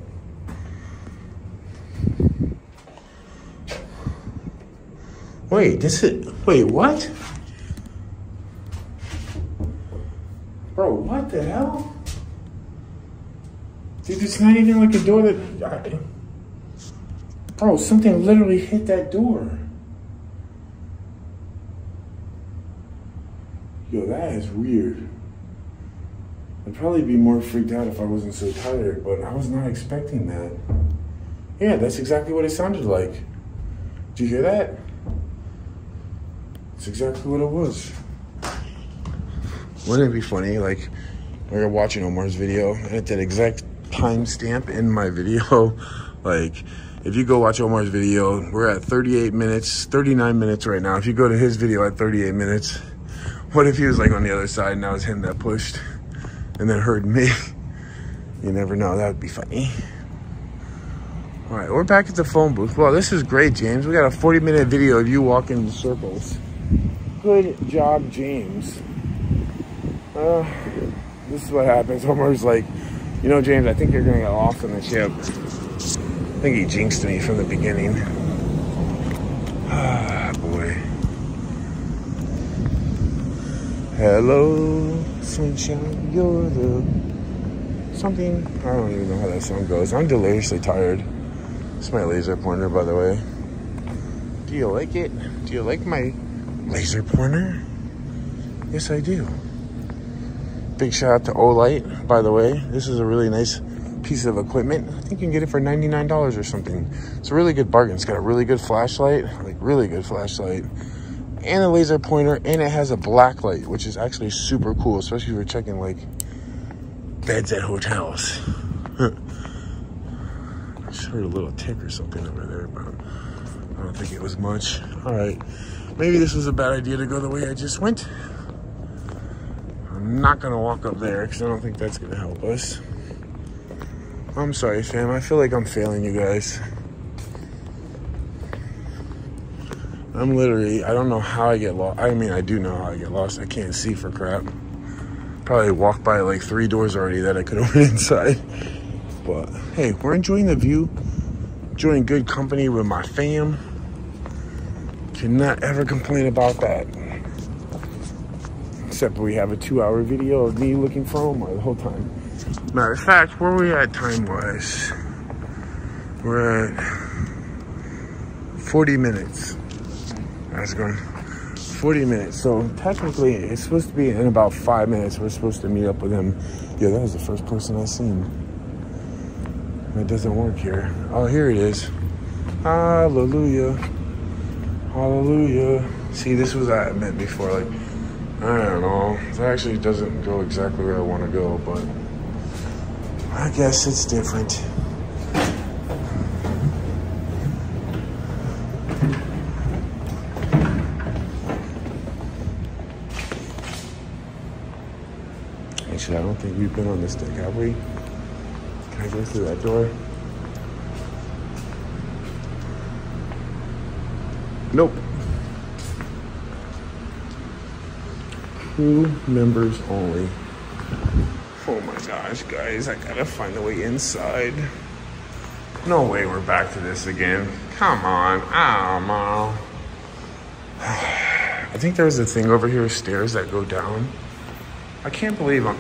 Wait, this is... Wait, what? Bro, what the hell? Dude, it's not even like a door that... Bro, something literally hit that door. Yo, that is weird. I'd probably be more freaked out if I wasn't so tired, but I was not expecting that. Yeah, that's exactly what it sounded like. Did you hear that? That's exactly what it was. Wouldn't it be funny, like, we were watching Omar's video, and at that exact time stamp in my video, like, if you go watch Omar's video, we're at thirty-eight minutes, thirty-nine minutes right now. If you go to his video at thirty-eight minutes, what if he was like on the other side and that was him that pushed and then heard me? You never know. That would be funny. All right, we're back at the phone booth. Well, this is great, James. We got a forty-minute video of you walking in circles. Good job, James. Uh, this is what happens. Omar's like, you know, James, I think you're going to get lost on the ship. I think he jinxed me from the beginning. Ah, boy. Hello, sunshine, you're the something. I don't even know how that song goes. I'm deliriously tired. It's my laser pointer, by the way. Do you like it? Do you like my laser pointer? Yes, I do. Big shout out to Olight, by the way. This is a really nice piece of equipment. I think you can get it for ninety-nine dollars or something. It's a really good bargain. It's got a really good flashlight, like really good flashlight. And a laser pointer, and it has a black light, which is actually super cool, especially if you're checking like beds at hotels. I just heard a little tick or something over there, but I don't think it was much. All right, maybe this was a bad idea to go the way I just went. I'm not gonna walk up there because I don't think that's gonna help us. I'm sorry, fam. I feel like I'm failing you guys. I'm literally, I don't know how I get lost. I mean, I do know how I get lost. I can't see for crap. Probably walked by like three doors already that I could have went inside. But hey, we're enjoying the view. Enjoying good company with my fam. Cannot ever complain about that. Except we have a two hour video of me looking for Omar the whole time. Matter of fact, where we at time wise? We're at forty minutes. That's going forty minutes. So technically, it's supposed to be in about five minutes. We're supposed to meet up with him. Yeah, that was the first person I seen. It doesn't work here. Oh, here it is. Hallelujah. Hallelujah. See, this was I meant before. Like, I don't know. It actually doesn't go exactly where I want to go, but I guess it's different. Actually, I don't think we've been on this deck, have we? Can I go through that door? Nope. Crew members only. Oh my gosh, guys, I gotta find a way inside. No way we're back to this again. Come on, I don't know. I think there's a thing over here, stairs that go down. I can't believe I'm,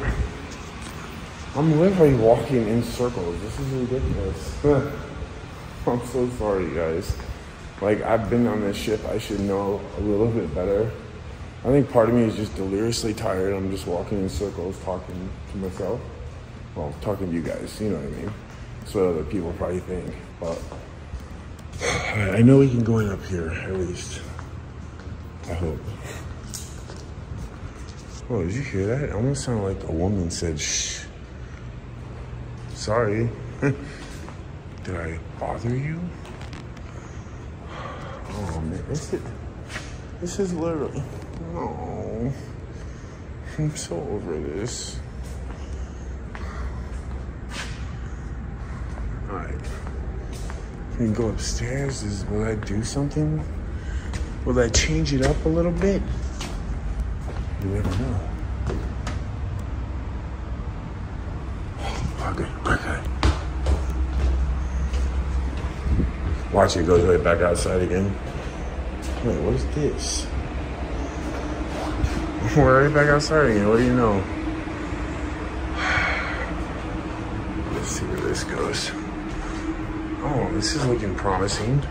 I'm literally walking in circles. This is ridiculous. I'm so sorry, guys. Like, I've been on this ship. I should know a little bit better. I think part of me is just deliriously tired. I'm just walking in circles, talking to myself. Well, talking to you guys, you know what I mean? That's what other people probably think. But I know we can go in up here, at least. I hope. Oh, did you hear that? It almost sounded like a woman said, shh. Sorry. Did I bother you? Oh, man. This is, this is literally... Oh. I'm so over this. Alright. Can we go upstairs? Is, will I do something? Will I change it up a little bit? You never know. Oh, okay, okay. Watch it, goes right back outside again. Wait, what is this? We're right back outside again, what do you know? Let's see where this goes. Oh, this is looking promising.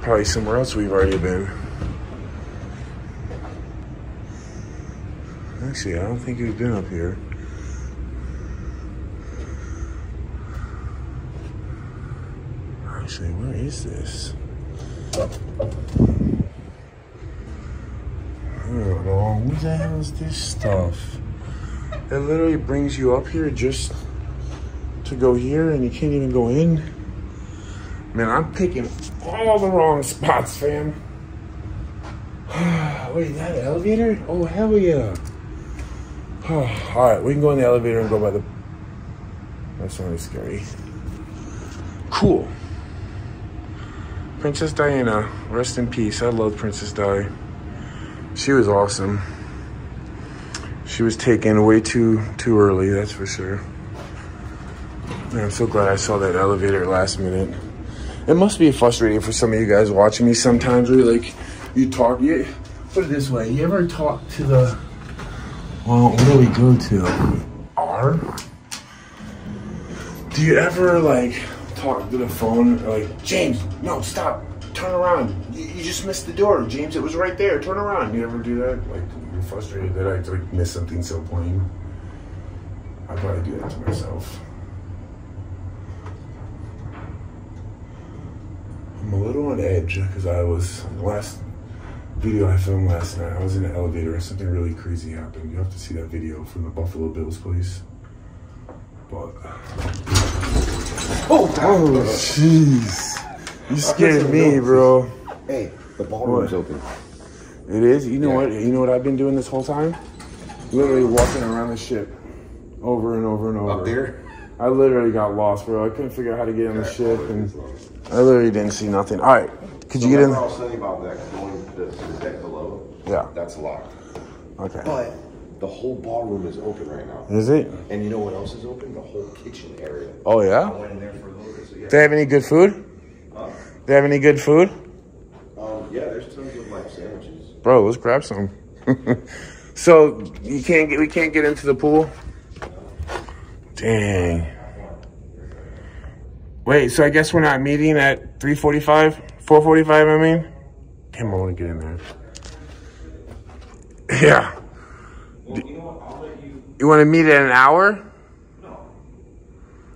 Probably somewhere else we've already been. Actually, I don't think we've been up here. Actually, where is this? Oh, what the hell is this stuff? It literally brings you up here just to go here, and you can't even go in. Man, I'm picking all the wrong spots, fam. Wait, that elevator? Oh, hell yeah. Oh, all right, we can go in the elevator and go by the... That sounded scary. Cool. Princess Diana, rest in peace. I love Princess Di. She was awesome. She was taken way too too early, that's for sure. Man, I'm so glad I saw that elevator last minute. It must be frustrating for some of you guys watching me sometimes. Where like you talk, you put it this way. You ever talk to the? Well, where do we go to? R? Do you ever like talk to the phone? Or, like, James, no, stop. Turn around. You, you just missed the door, James. It was right there. Turn around. You ever do that? Like you're frustrated that I like missed something so plain. I probably do that to myself. I'm a little on edge because I was the last video I filmed last night. I was in an elevator and something really crazy happened. You have to see that video from the Buffalo Bills, please. But oh, oh, jeez, you scared me, bro. Hey, the ballroom's open. It is. You know yeah. what? You know what I've been doing this whole time? Literally walking around the ship, over and over and over. Up there. I literally got lost, bro. I couldn't figure out how to get on the ship, and I literally didn't see nothing. All right, could you so get in? I was saying about that going to the deck below. Yeah, that's locked. Okay. But the whole ballroom is open right now. Is it? And you know what else is open? The whole kitchen area. Oh yeah. I went in there for a little bit, so yeah. They have any good food? Huh? They have any good food? Um, yeah, there's tons of like sandwiches. Bro, let's grab some. So you can't get, we can't get into the pool. Dang. Wait, so I guess we're not meeting at three forty-five? four forty-five, I mean? Damn, I want to get in there. Yeah. Well, you know what? I'll let you... You want to meet at an hour? No.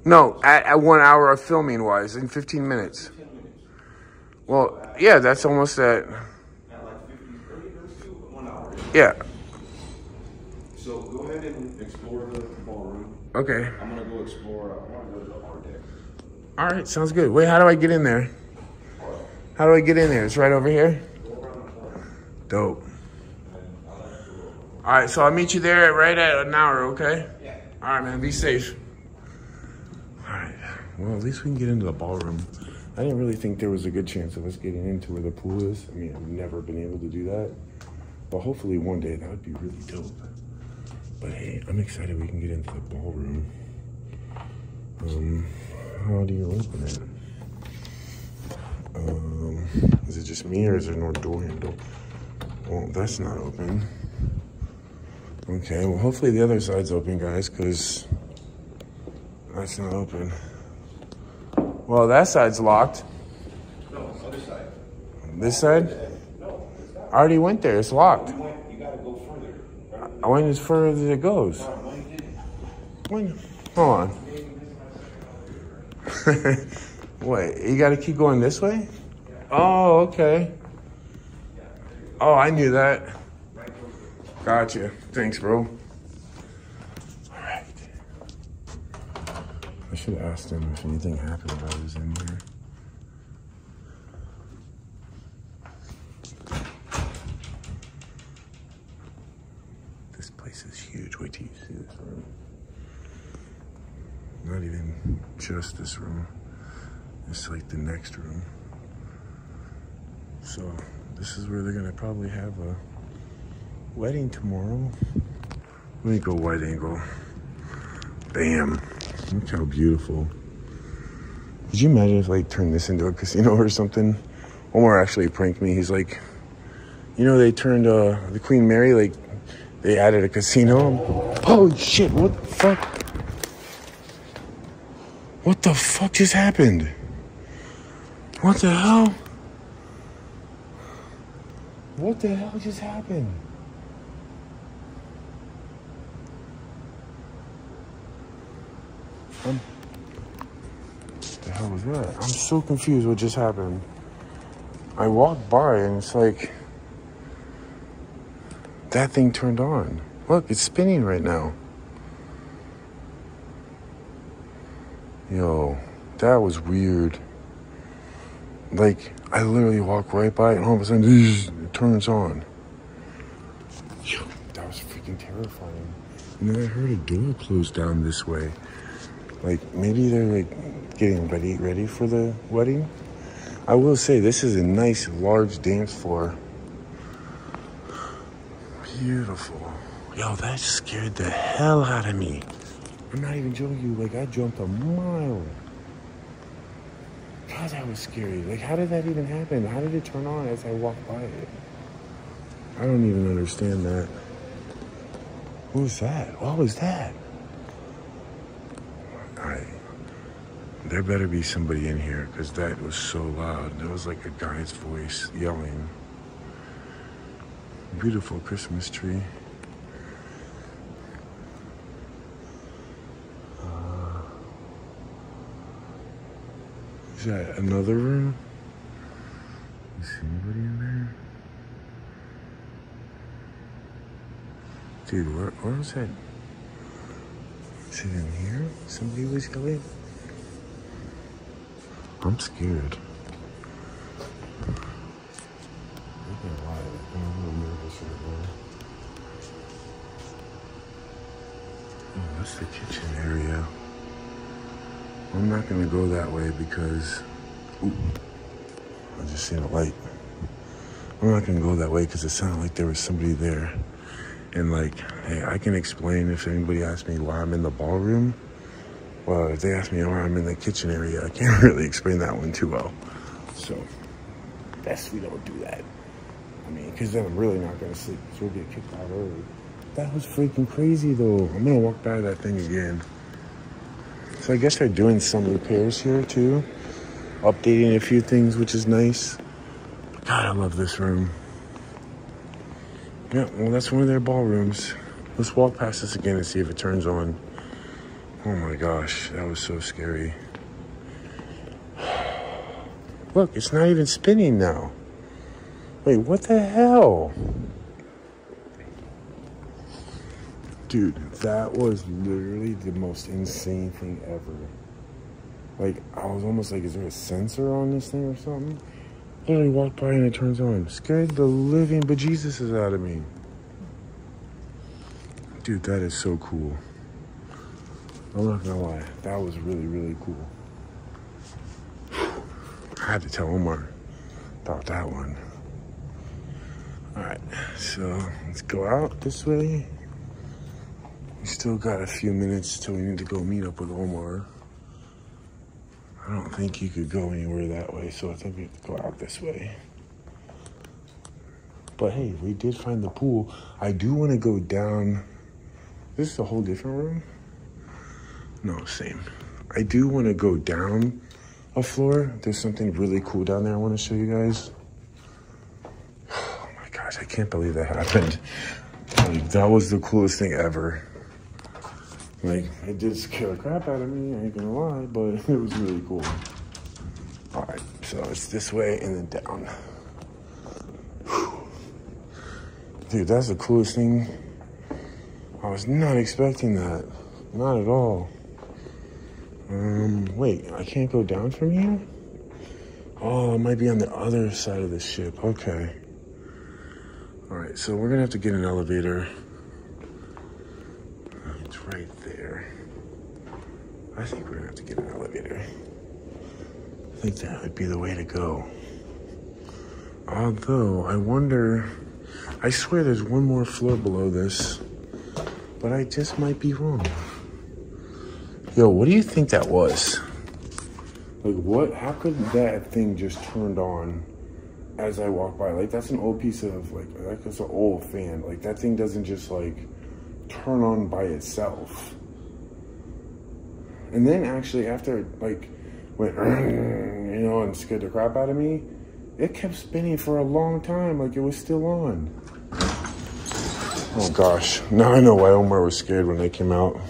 No, at, at one hour of filming-wise, in fifteen minutes. fifteen minutes. Well, yeah, that's almost at... At like fifty, thirty minutes to one hour. Yeah. So go ahead and explore the ballroom. Okay. I'm going to go explore, I want to go to the R deck. All right, sounds good. Wait, how do I get in there? How do I get in there? It's right over here? Dope. All right, so I'll meet you there right at an hour, okay? Yeah. All right, man, be safe. All right, well, at least we can get into the ballroom. I didn't really think there was a good chance of us getting into where the pool is. I mean, I've never been able to do that. But hopefully one day that would be really dope. But hey, I'm excited we can get into the ballroom. Um, how do you open it? Um, is it just me or is there no door handle? Well, that's not open. Okay, well, hopefully the other side's open, guys, because that's not open. Well, that side's locked. No, other side. This side? No, it's not. I already went there. It's locked. You, went, you gotta go further. I went as far as it goes. When? Hold on. Wait, you gotta keep going this way? Oh, okay. Oh, I knew that. Gotcha. Thanks, bro. Alright. I should ask them if anything happened while I was in here. This place is huge. Wait till you see this room. Not even just this room. It's like the next room. So this is where they're gonna probably have a wedding tomorrow. Let me go wide angle. Bam. Look how beautiful. Could you imagine if like turned this into a casino or something? Omar actually pranked me. He's like, you know, they turned uh, the Queen Mary, like they added a casino. Holy shit, what the fuck? What the fuck just happened? What the hell? What the hell just happened? Um, what the hell was that? I'm so confused what just happened. I walked by and it's like... that thing turned on. Look, it's spinning right now. Yo, that was weird. Like, I literally walk right by and all of a sudden it turns on. Yo, that was freaking terrifying. And then I heard a door close down this way. Like, maybe they're like getting ready ready for the wedding. I will say this is a nice large dance floor. Beautiful. Yo, that scared the hell out of me. I'm not even joking you, like I jumped a mile. God, that was scary. Like, how did that even happen? How did it turn on as I walked by it? I don't even understand that. What was that? What was that? I, there better be somebody in here because that was so loud. There was like a guy's voice yelling. Beautiful Christmas tree. Is that another room? Is anybody in there? Dude, where, where was that? Is it in here? Somebody was yelling? I'm scared. I can't lie. I'm a little nervous right now. Oh, that's the kitchen area. I'm not gonna go that way because, ooh, I just seen a light. I'm not gonna go that way because it sounded like there was somebody there. And like, hey, I can explain if anybody asks me why I'm in the ballroom. Well, if they ask me why I'm in the kitchen area, I can't really explain that one too well. So, best we don't do that. I mean, because then I'm really not gonna sleep because we'll get kicked out early. That was freaking crazy though. I'm gonna walk by that thing again. So I guess they're doing some repairs here too. Updating a few things, which is nice. God, I love this room. Yeah, well, that's one of their ballrooms. Let's walk past this again and see if it turns on. Oh my gosh, that was so scary. Look, it's not even spinning now. Wait, what the hell? Dude, that was literally the most insane thing ever. Like, I was almost like, is there a sensor on this thing or something? Literally walked by and it turns on. Scared the living bejesuses out of me. Dude, that is so cool. I'm not gonna lie, that was really, really cool. I had to tell Omar about that one. All right, so let's go out this way. We still got a few minutes till we need to go meet up with Omar. I don't think he could go anywhere that way, so I think we have to go out this way. But hey, we did find the pool. I do want to go down. This is a whole different room? No, same. I do want to go down a floor. There's something really cool down there I want to show you guys. Oh my gosh, I can't believe that happened. Like, that was the coolest thing ever. Like, it did scare the crap out of me, I ain't gonna lie, but it was really cool. All right, so it's this way and then down. Whew. Dude, that's the coolest thing. I was not expecting that. Not at all. Um, wait, I can't go down from here? Oh, it might be on the other side of the ship. Okay. All right, so we're gonna have to get an elevator. It's right there. I think we're gonna have to get an elevator. I think that would be the way to go. Although, I wonder, I swear there's one more floor below this, but I just might be wrong. Yo, what do you think that was? Like, what? How could that thing just turned on as I walk by? Like, that's an old piece of, like, like that's an old fan. Like, that thing doesn't just, like, turn on by itself. And then, actually, after it, like, went, you know, and scared the crap out of me, it kept spinning for a long time. Like, it was still on. Oh, gosh. Now I know why Omar was scared when they came out.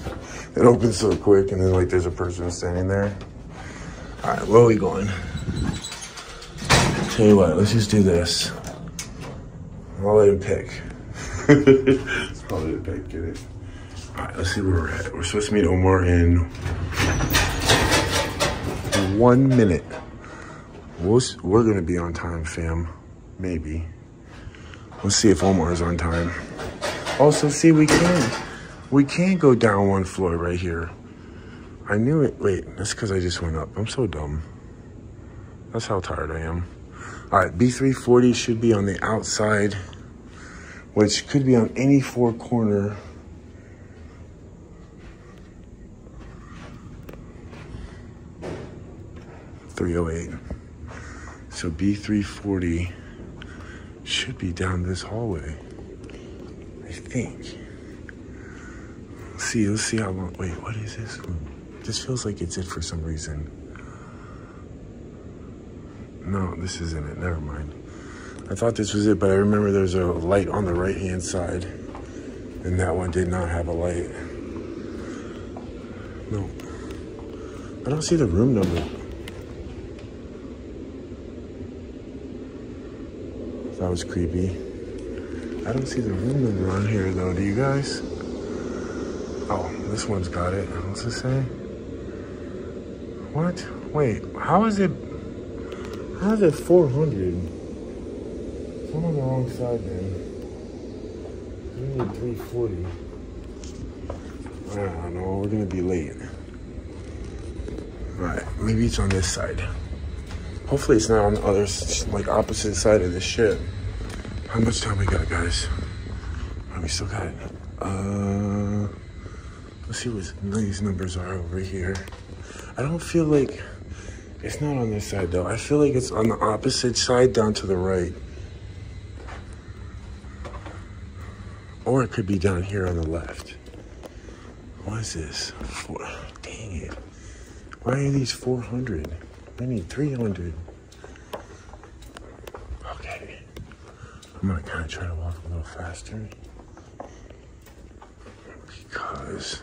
It opens so quick, and then, like, there's a person standing there. All right, where are we going? Tell you what, let's just do this. I'll let him pick. Let's probably let him pick, get it. All right, let's see where we're at. We're supposed to meet Omar in one minute. We'll, we're going to be on time, fam. Maybe. Let's see if Omar's on time. Also, see, we can. We can go down one floor right here. I knew it. Wait, that's because I just went up. I'm so dumb. That's how tired I am. All right, B three forty should be on the outside, which could be on any four corner. three oh eight. So B three forty should be down this hallway, I think. See, let's see how long. Wait, what is this one? This feels like it's it for some reason. No, this isn't it. Never mind. I thought this was it, but I remember there's a light on the right hand side, and that one did not have a light. No, I don't see the room number. That was creepy. I don't see the room number on here though. Do you guys? Oh, this one's got it. What's it say? What? Wait, how is it? How is it four hundred? It's on the wrong side then. We need three forty. I don't know. We're gonna be late. All right, maybe it's on this side. Hopefully, it's not on the other, like opposite side of the ship. How much time we got, guys? Oh, we still got it. Uh. Let's see what these numbers are over here. I don't feel like it's not on this side though. I feel like it's on the opposite side down to the right. Or it could be down here on the left. What is this? Four, dang it. Why are these four hundred? I need three hundred. Okay. I'm gonna kind of try to walk a little faster. Because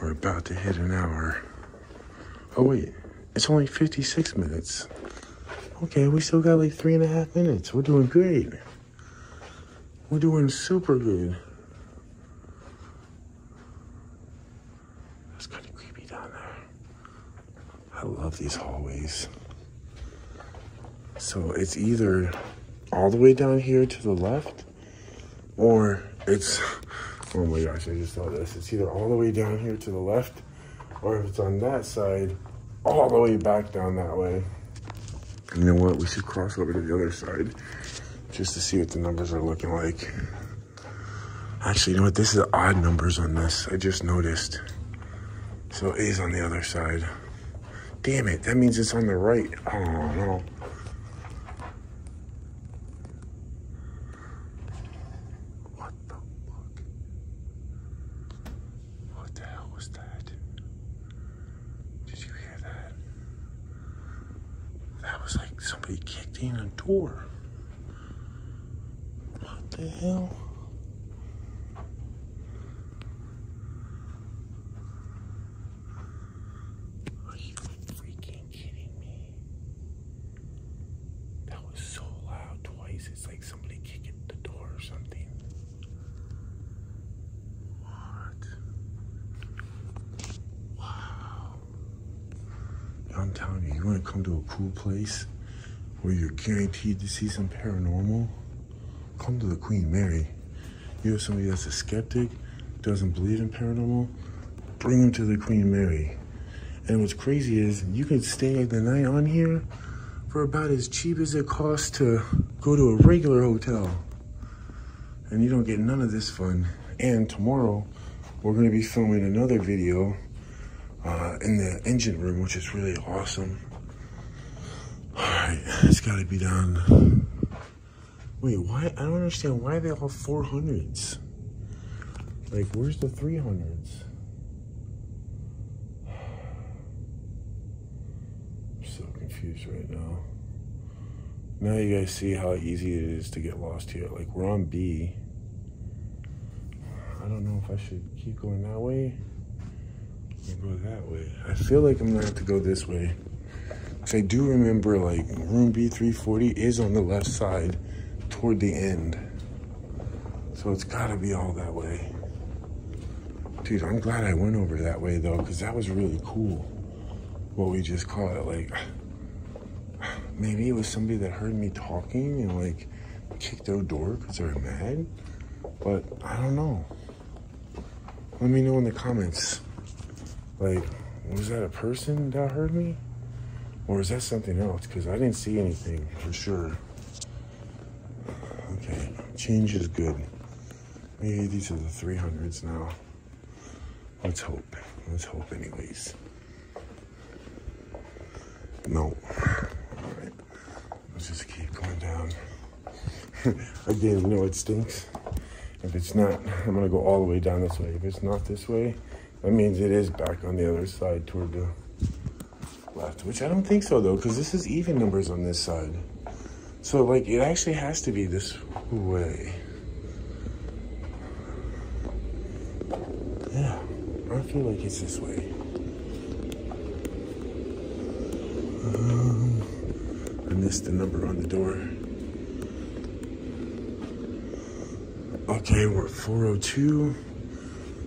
we're about to hit an hour. Oh wait, it's only fifty-six minutes. Okay, we still got like three and a half minutes. We're doing great. We're doing super good. That's kind of creepy down there. I love these hallways. So it's either all the way down here to the left, or it's, oh my gosh, I just saw this. It's either all the way down here to the left, or if it's on that side, all the way back down that way. And you know what? We should cross over to the other side just to see what the numbers are looking like. Actually, you know what? This is odd numbers on this. I just noticed. So it is on the other side. Damn it. That means it's on the right. Oh, no. Door. What the hell? Are you freaking kidding me? That was so loud twice. It's like somebody kicking the door or something. I'm telling you, you want to come to a cool place where you're guaranteed to see some paranormal, come to the Queen Mary. You have somebody that's a skeptic, doesn't believe in paranormal, bring them to the Queen Mary. And what's crazy is you can stay the night on here for about as cheap as it costs to go to a regular hotel. And you don't get none of this fun. And tomorrow, we're gonna be filming another video uh, in the engine room, which is really awesome. All right, it's gotta be done. Wait, why? I don't understand. Why are they all four hundreds? Like, where's the three hundreds? I'm so confused right now. Now you guys see how easy it is to get lost here. Like, we're on B. I don't know if I should keep going that way or go that way. I feel like I'm gonna have to go this way. Because I do remember, like, room B three forty is on the left side toward the end. So it's gotta be all that way. Dude, I'm glad I went over that way though, because that was really cool. What we just caught, like, maybe it was somebody that heard me talking and like kicked their door because they were mad. But I don't know. Let me know in the comments. Like, was that a person that heard me? Or is that something else? Because I didn't see anything for sure. Okay, change is good. Maybe these are the three hundreds now. Let's hope. Let's hope anyways. No. Alright. Let's just keep going down. Again, you know it stinks. If it's not, I'm going to go all the way down this way. If it's not this way, that means it is back on the other side toward the left. Which I don't think so, though, because this is even numbers on this side. So, like, it actually has to be this way. Yeah, I feel like it's this way. Um, I missed the number on the door. Okay, we're at four oh two,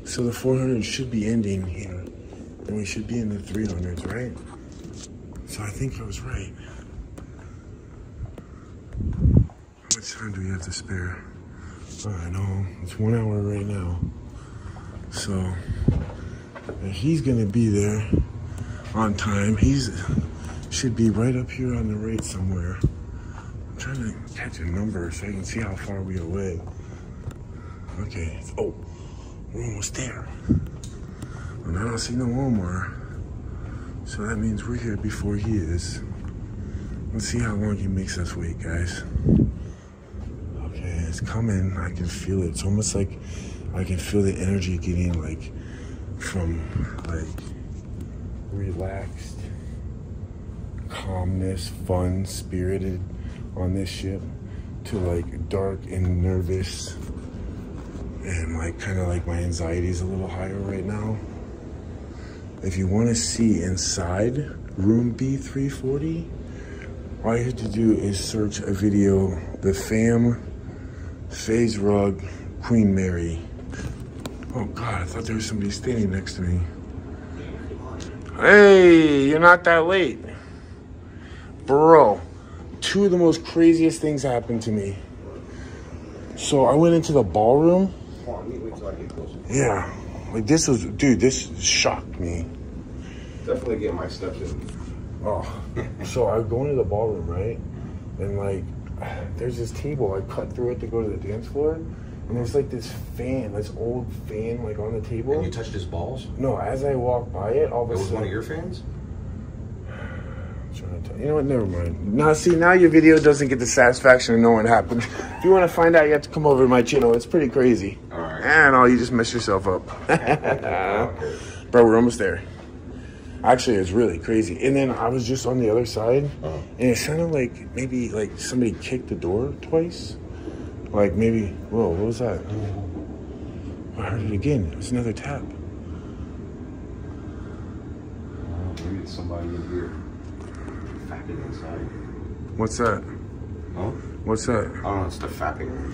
so the four hundred should be ending here, and we should be in the three hundreds, right? So I think I was right. How much time do we have to spare? I know, it's one hour right now, so he's gonna be there on time. He's should be right up here on the right somewhere. I'm trying to catch a number so I can see how far we are away. Okay, oh, we're almost there. And I don't see no Omar, so that means we're here before he is. Let's see how long he makes us wait, guys. Okay, it's coming, I can feel it. It's almost like I can feel the energy getting like, from like, relaxed, calmness, fun, spirited on this ship, to like dark and nervous. And like kind of like my anxiety is a little higher right now. If you want to see inside room B three forty, all you have to do is search a video, the fam, Faze Rug, Queen Mary. Oh God, I thought there was somebody standing next to me. Hey, you're not that late. Bro, two of the most craziest things happened to me. So I went into the ballroon. Yeah, like this was, dude, this shocked me. Definitely get my steps in. Oh, so I go into the ballroom, right? And like, there's this table, I cut through it to go to the dance floor. And there's like this fan, this old fan, like on the table. And you touched his balls? No, as I walked by it, all of a sudden. It was one of your fans? You know what? Never mind. Now, see, now your video doesn't get the satisfaction of knowing what happened. If you want to find out, you have to come over to my channel. It's pretty crazy. All right. And oh, you just messed yourself up. Bro, we're almost there. Actually, it's really crazy. And then I was just on the other side, uh-huh. And it sounded like maybe like somebody kicked the door twice. Like maybe, whoa, what was that? I heard it again. It was another tap. Maybe it's somebody in here. Fapping inside. What's that? Huh? What's that? I don't know, it's the fapping room.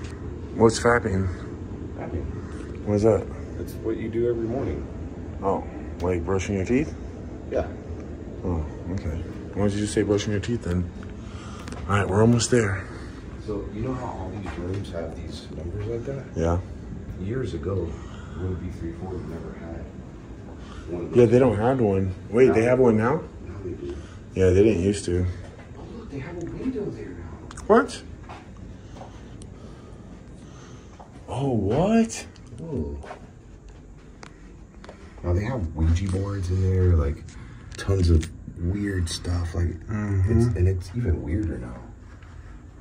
What's fapping? Fapping. What's that? It's what you do every morning. Oh, like brushing your teeth? Yeah. Oh, Okay. Why don't you just say brushing your teeth then? All right, we're almost there. So you know how all these rooms have these numbers like that? Yeah. Years ago, Room B three forty never had one of those. Yeah, they don't have one. Wait, now they have one now? Now they do. Yeah, they didn't used to. Oh, look, they have a window there now. What? Oh, what? Oh. Now they have Ouija boards in there, like tons of weird stuff. Like, mm-hmm. it's, and it's even weirder now.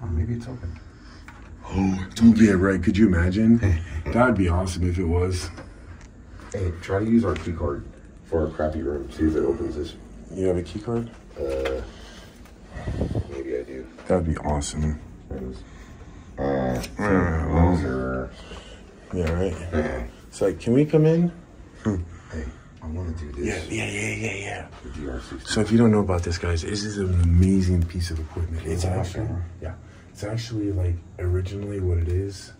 Oh, maybe it's open. Oh, don't be right. Could you imagine? That would be awesome if it was. Hey, try to use our key card for our crappy room. See if it opens this. You have a key card? Uh, maybe I do. That would be awesome. Uh, uh, well, yeah, right. Uh, it's like, can we come in? Hey, I want to do this. Yeah, yeah, yeah, yeah, yeah. So if you don't know about this, guys, this is an amazing piece of equipment. It's actually, yeah, it's actually like originally what it is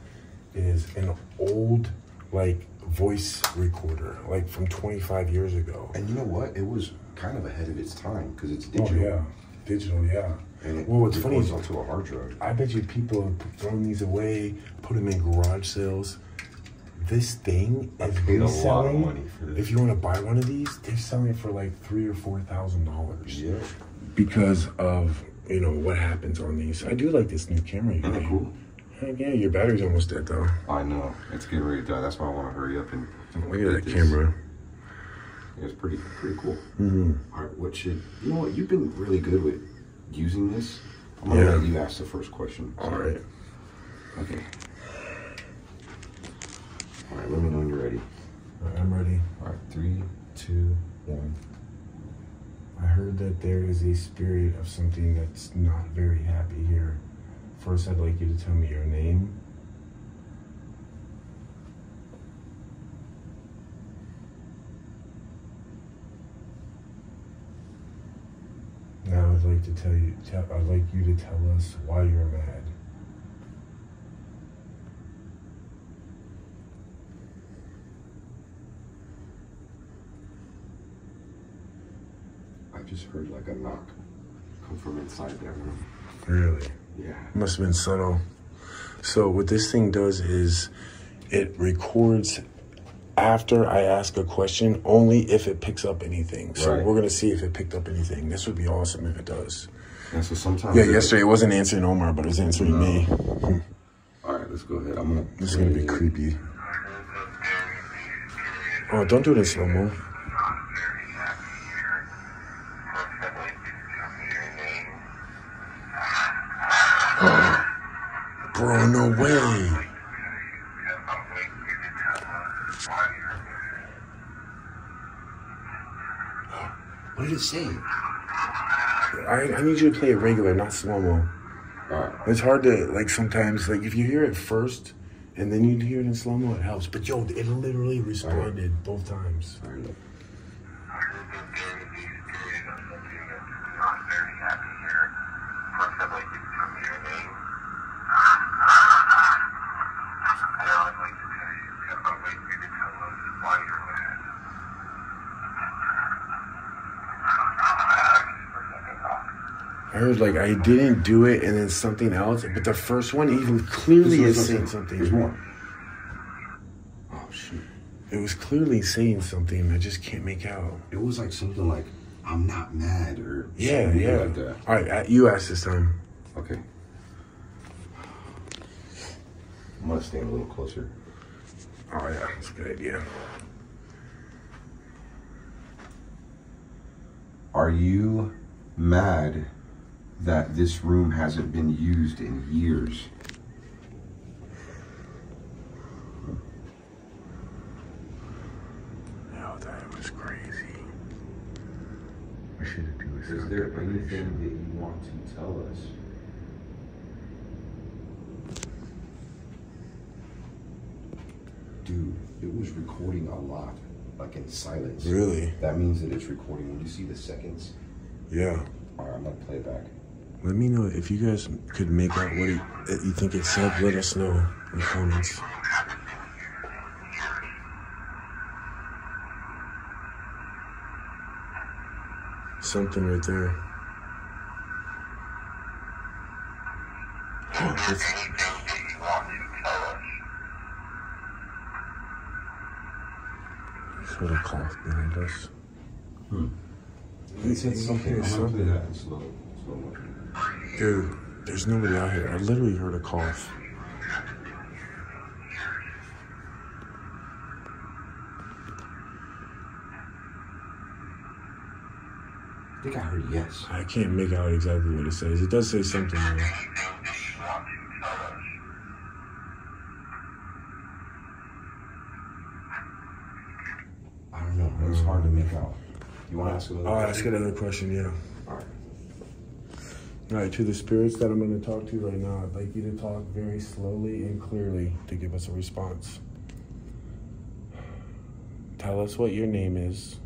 is an old like voice recorder, like from twenty-five years ago. And you know what? It was kind of ahead of its time because it's digital. Oh, yeah, digital, yeah. And it, well, what's it funny is onto a hard drive. I bet you people have thrown these away, put them in garage sales. This thing is reselling. A lot of money for this. If you want to buy one of these, they're selling it for like three or four thousand dollars. Yeah. Because of you know what happens on these. I do like this new camera. Isn't it cool? Heck yeah, your battery's almost dead though. I know. It's getting ready to die. That's why I want to hurry up and look at that this. camera. It's pretty pretty cool. Mm-hmm. All right, what should you know? What you've been really good with using this. I'm gonna yeah. let you ask the first question. So. All right. Okay. All right, let me know when you're ready. All right, I'm ready. All right, three, two, one. I heard that there is a spirit of something that's not very happy here. First, I'd like you to tell me your name. Now, I'd like to tell you. Tell, I'd like you to tell us why you're mad. I just heard like a knock come from inside that room. Really? Yeah. Must have been subtle. So what this thing does is it records after I ask a question only if it picks up anything. So right. we're going to see if it picked up anything. This would be awesome if it does. Yeah, so sometimes... Yeah, it yesterday it wasn't answering Omar, but it was answering no. me. All right, let's go ahead. I'm gonna this is going to be creepy. Oh, don't do this no more. Bro, no way. What did it say? I, I need you to play it regular, not slow-mo. Right. It's hard to, like, sometimes, like, if you hear it first and then you hear it in slow-mo, it helps. But, yo, it literally responded right. both times. All right. I heard like I didn't do it and then something else, but the first one even clearly is saying something. There's more. Oh shoot. It was clearly saying something I just can't make out. It was like something like, I'm not mad or yeah, something yeah. like that. All right, you ask this time. Okay. I'm gonna stand a little closer. Oh yeah, that's a good idea. Are you mad that this room hasn't been used in years? No, that was crazy. We should have done this. Is there anything that you want to tell us? Dude, it was recording a lot, like in silence. Really? That means that it's recording. When you see the seconds. Yeah. All right, I'm gonna play it back. Let me know if you guys could make out what it, you think it said. Let us know in the comments. something right there. It's, little cough behind us. Hmm. He said something. something. That slow, slow Dude, there's nobody out here. I literally heard a cough. I think I heard yes. I can't make out exactly what it says. It does say something though. It's hard to make out. You want to ask another question? I'll ask another question, yeah. All right. All right, to the spirits that I'm going to talk to right now, I'd like you to talk very slowly and clearly to give us a response. Tell us what your name is.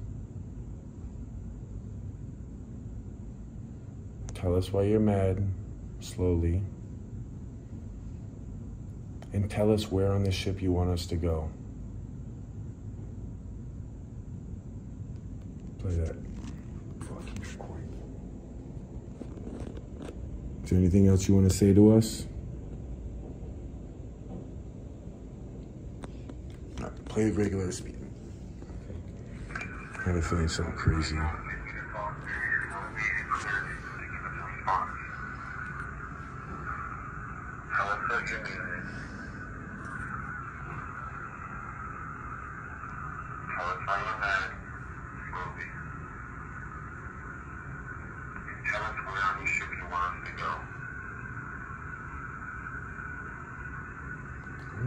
Tell us why you're mad, slowly. And tell us where on the ship you want us to go. Play that. Is there anything else you want to say to us? All right, play at regular speed. Okay. I have a feeling something crazy.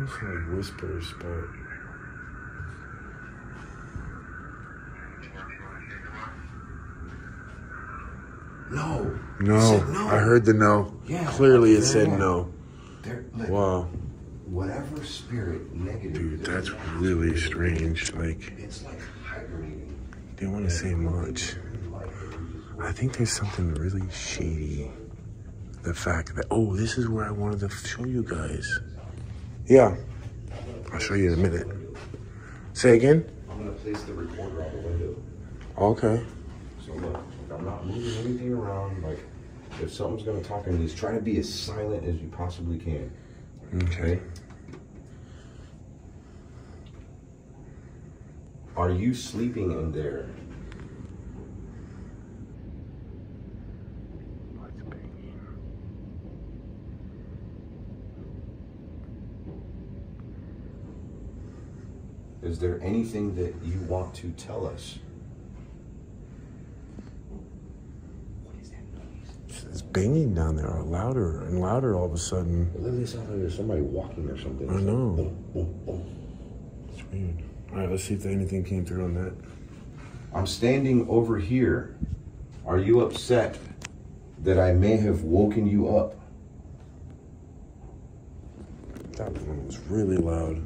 It's like whispers, but no, no. no. I heard the no. Yeah, clearly, it said no. Like, wow. Whatever spirit negative. Dude, that's really strange. Like, it's like hibernating. They don't want to say much. I think there's something really shady. The fact that oh, this is where I wanted to show you guys. Yeah, I'll show you in a minute. Say again? I'm gonna place the recorder out the window. Okay. So look, like I'm not moving anything around. Like, if something's gonna talk in these, try to be as silent as you possibly can. Okay. Are you sleeping in there? Is there anything that you want to tell us? What is that noise? It's banging down there, louder and louder all of a sudden. It literally sounds like there's somebody walking or something. I know. Like, boom, boom, boom. It's weird. All right, let's see if anything came through on that. I'm standing over here. Are you upset that I may have woken you up? That one was really loud.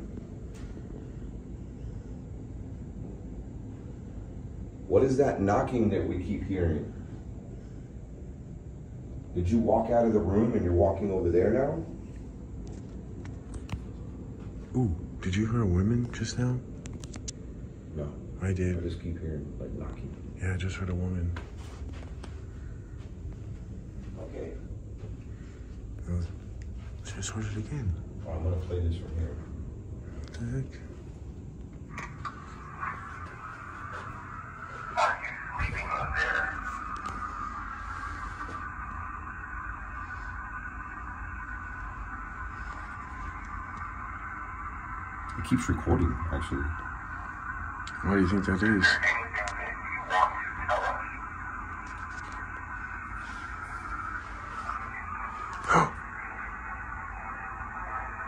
What is that knocking that we keep hearing? Did you walk out of the room and you're walking over there now? Ooh, did you hear women just now? No. I did. I just keep hearing, like, knocking. Yeah, I just heard a woman. Okay. Uh, let's just heard it again. Oh, I'm gonna play this from here. What the heck? It keeps recording, actually. What do you think that is? I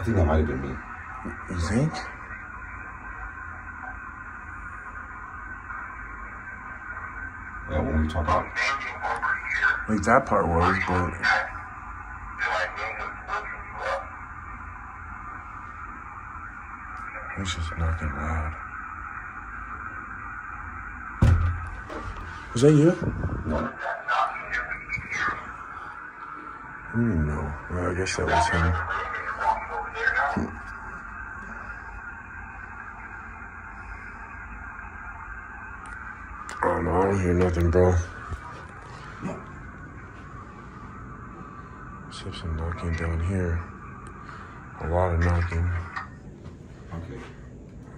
think that might have been me. You think? Yeah, when we talk about it. Like that part was, but... It's just knocking loud. Was that you? No. I don't know. Well, I guess that was him. Hmm. Oh, no, I don't hear nothing, bro. Tips and knocking down here. A lot of knocking. Okay.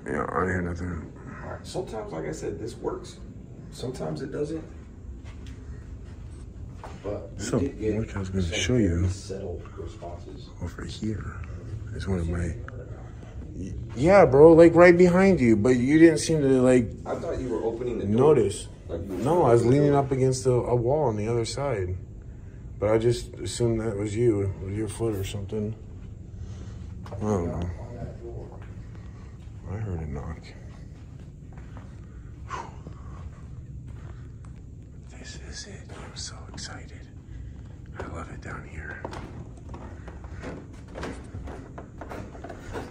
Yeah, I hear nothing. All right. Sometimes, like I said, this works. Sometimes it doesn't. But so what I was going to show you over here is one of my. Yeah, bro, like right behind you, but you didn't seem to like. I thought you were opening the door. Notice. Like no, I was leaning up against a, a wall on the other side. But I just assumed that was you, or your foot or something. I don't know. I heard a knock. Whew. This is it. I'm so excited. I love it down here.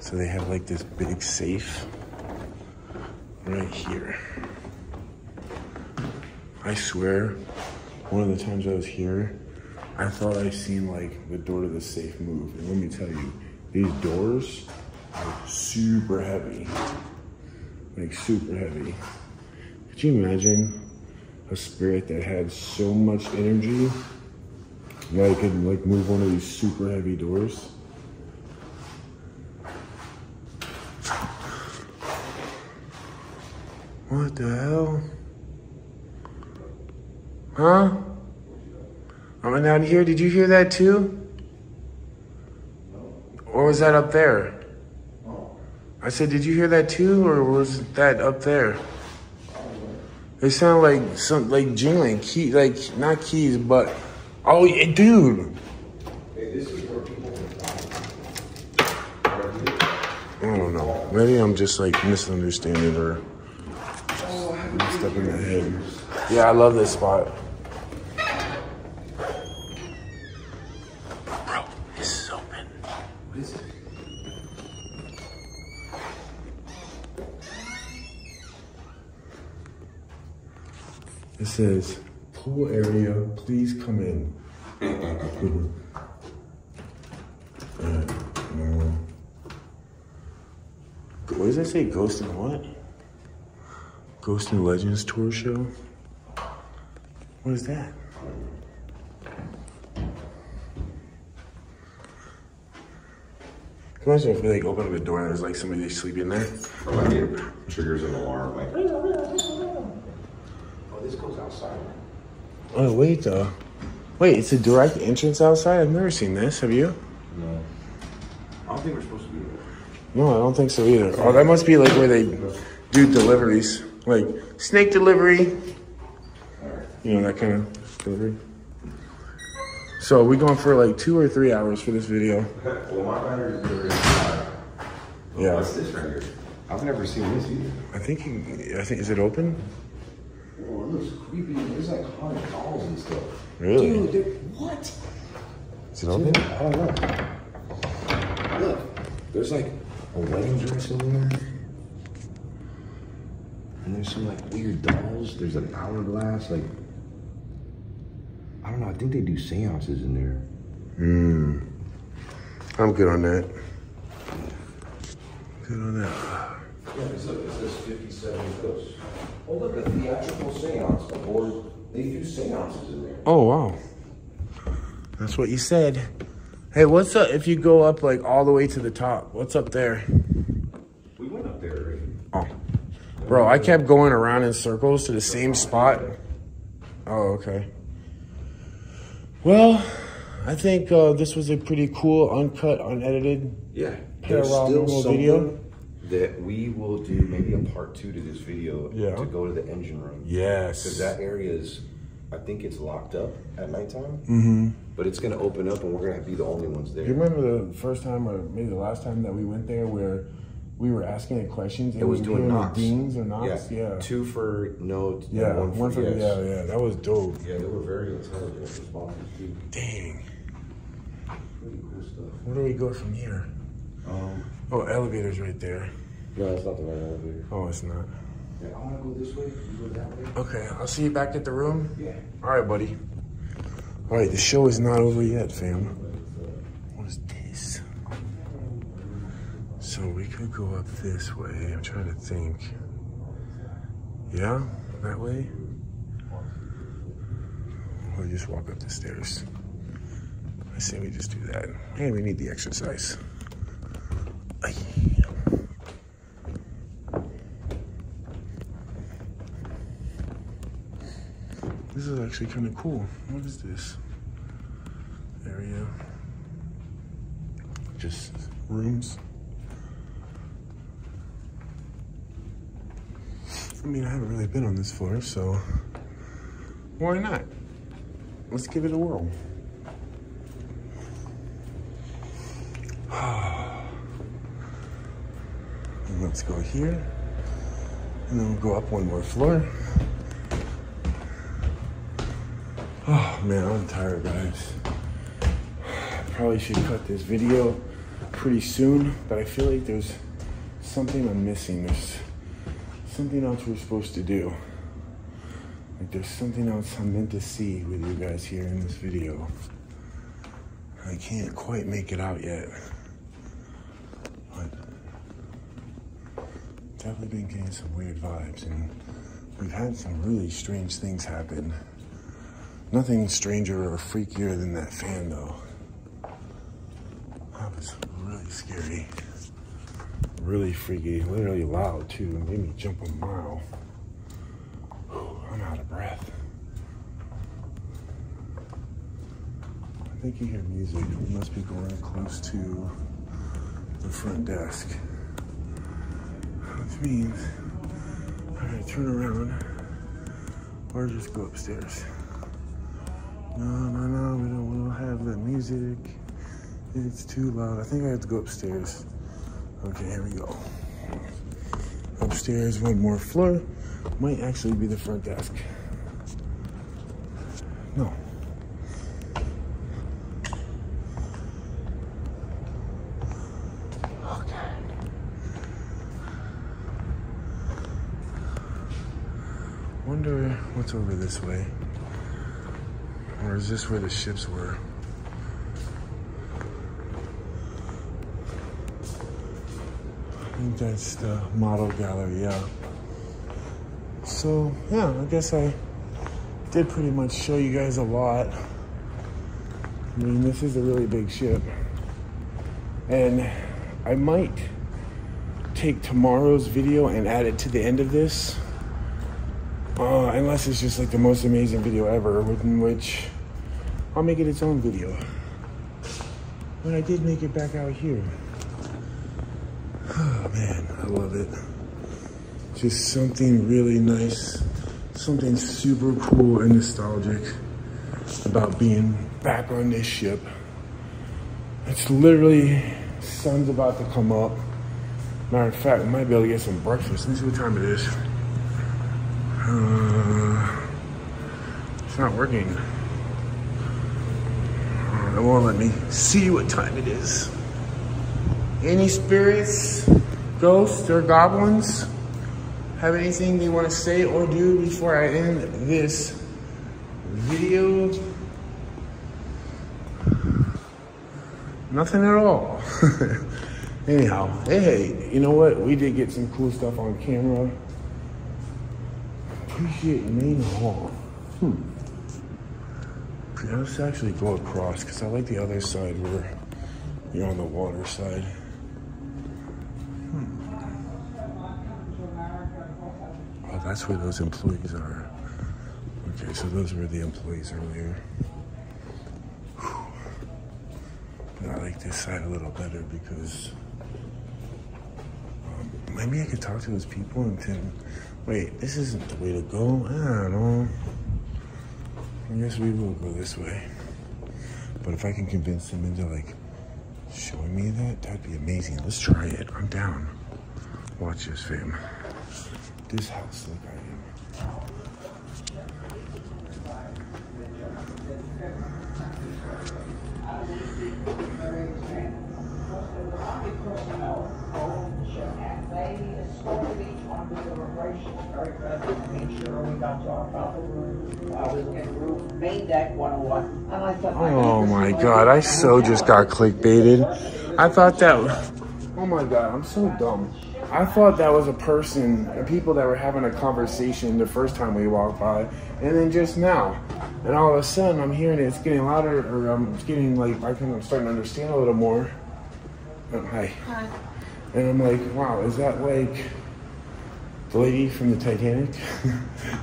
So they have like this big safe right here. I swear, one of the times I was here, I thought I seen like the door to the safe move. And let me tell you, these doors are super heavy, like super heavy. Could you imagine a spirit that had so much energy that it could like move one of these super heavy doors? What the hell? Huh? I'm down here. Did you hear that too? No. Or was that up there? No. I said, did you hear that too, or was that up there? It sounded like some like jingling key, like not keys, but oh, yeah, dude. Hey, this is where people I don't know. Maybe I'm just like misunderstanding or messed up in my head. Yeah, I love this spot. Bro, this is open. What is it? It says, pool area, please come in. uh, no. What does it say? Ghost and what? Ghost and Legends tour show? What is that? Can you imagine if we like open up a door and there's like somebody sleeping there? Or like it triggers an alarm, like. Oh, this goes outside. Oh wait though, wait, it's a direct entrance outside. I've never seen this. Have you? No. I don't think we're supposed to do that. No, I don't think so either. Oh, that must be like where they do deliveries, like snake delivery. You know, that kind of delivery. So we're going for like two or three hours for this video. Well, my battery is really high. Yeah. What's this right here? I've never seen this either. I think, you, I think, is it open? Oh, it looks creepy. There's like haunted dolls and stuff. Really? Dude, dude, what? Is it open? Dude, I don't know. Look, there's like a wedding dress in there. And there's some like weird dolls. There's an hourglass, like. I don't know, I think they do seances in there. Mm. I'm good on that. Good on that. Yeah, because look, it says fifty-seven ghosts. Oh, look, a theatrical seance, or they do seances in there. Oh, wow. That's what you said. Hey, what's up if you go up like all the way to the top? What's up there? We went up there already. Oh. Bro, I kept going around in circles to the same spot. Oh, okay. Well, I think uh, this was a pretty cool, uncut, unedited, yeah, paranormal video. That we will do maybe a part two to this video, yeah. To go to the engine room. Yes. Because that area is, I think it's locked up at nighttime. Mm-hmm. But it's going to open up and we're going to be the only ones there. Do you remember the first time or maybe the last time that we went there where we were asking it questions? And it was we doing knocks. Dings or knocks, yeah. yeah. Two for no, yeah. one for, one for yes. Yeah, yeah, that was dope. Yeah, they were very intelligent responses too. Dang. Pretty cool stuff. Where do we go from here? Um, oh, elevator's right there. No, it's not the right elevator. Oh, it's not. Yeah, I want to go this way, you go that way. Okay, I'll see you back at the room? Yeah. All right, buddy. All right, the show is not over yet, fam. What is this? So we could go up this way. I'm trying to think. Yeah, that way? We'll just walk up the stairs. Let's see, we just do that. And we need the exercise. This is actually kind of cool. What is this area? Just rooms. I mean, I haven't really been on this floor, so why not? Let's give it a whirl. And let's go here. And then we'll go up one more floor. Oh man, I'm tired, guys. Probably should cut this video pretty soon, but I feel like there's something I'm missing. There's something else we're supposed to do. Like there's something else I'm meant to see with you guys here in this video. I can't quite make it out yet. But definitely been getting some weird vibes, and we've had some really strange things happen. Nothing stranger or freakier than that fan, though. That was really scary. Really freaky, literally loud, too. It made me jump a mile. Whew, I'm out of breath. I think you hear music. We must be going close to the front desk. Which means I gotta turn around or just go upstairs. No, no, no, we don't, we don't have that music. It's too loud. I think I have to go upstairs. Okay, here we go. Upstairs, one more floor. Might actually be the front desk. No. Okay. Wonder what's over this way. Or is this where the ships were? I think that's the model gallery, yeah. So, yeah, I guess I did pretty much show you guys a lot. I mean, this is a really big ship. And I might take tomorrow's video and add it to the end of this. Uh, unless it's just like the most amazing video ever, in which I'll make it its own video. But I did make it back out here. Oh man, I love it. Just something really nice, something super cool and nostalgic about being back on this ship. It's literally, sun's about to come up. Matter of fact, we might be able to get some breakfast. Let me see what time it is. Uh, it's not working. It won't let me see what time it is. Any spirits, ghosts, or goblins have anything they want to say or do before I end this video? Nothing at all. Anyhow, hey, you know what? We did get some cool stuff on camera. Appreciate main hall. Hmm. Let's actually go across because I like the other side where you're on the water side. Hmm. Oh, that's where those employees are. Okay, so those were the employees earlier. Whew. I like this side a little better because um, maybe I could talk to those people and then. Wait, this isn't the way to go. I don't know. I guess we will go this way. But if I can convince them into like showing me that, that'd be amazing. Let's try it. I'm down. Watch this, fam. This house, look, I am. Oh my god, I so just got clickbaited. I thought that, oh my god, I'm so dumb. I thought that was a person, people that were having a conversation the first time we walked by, and then just now. And all of a sudden, I'm hearing it, it's getting louder, or I'm getting like, I can, I'm starting to understand a little more. And, hi. Hi. And I'm like, wow, is that like the lady from the Titanic?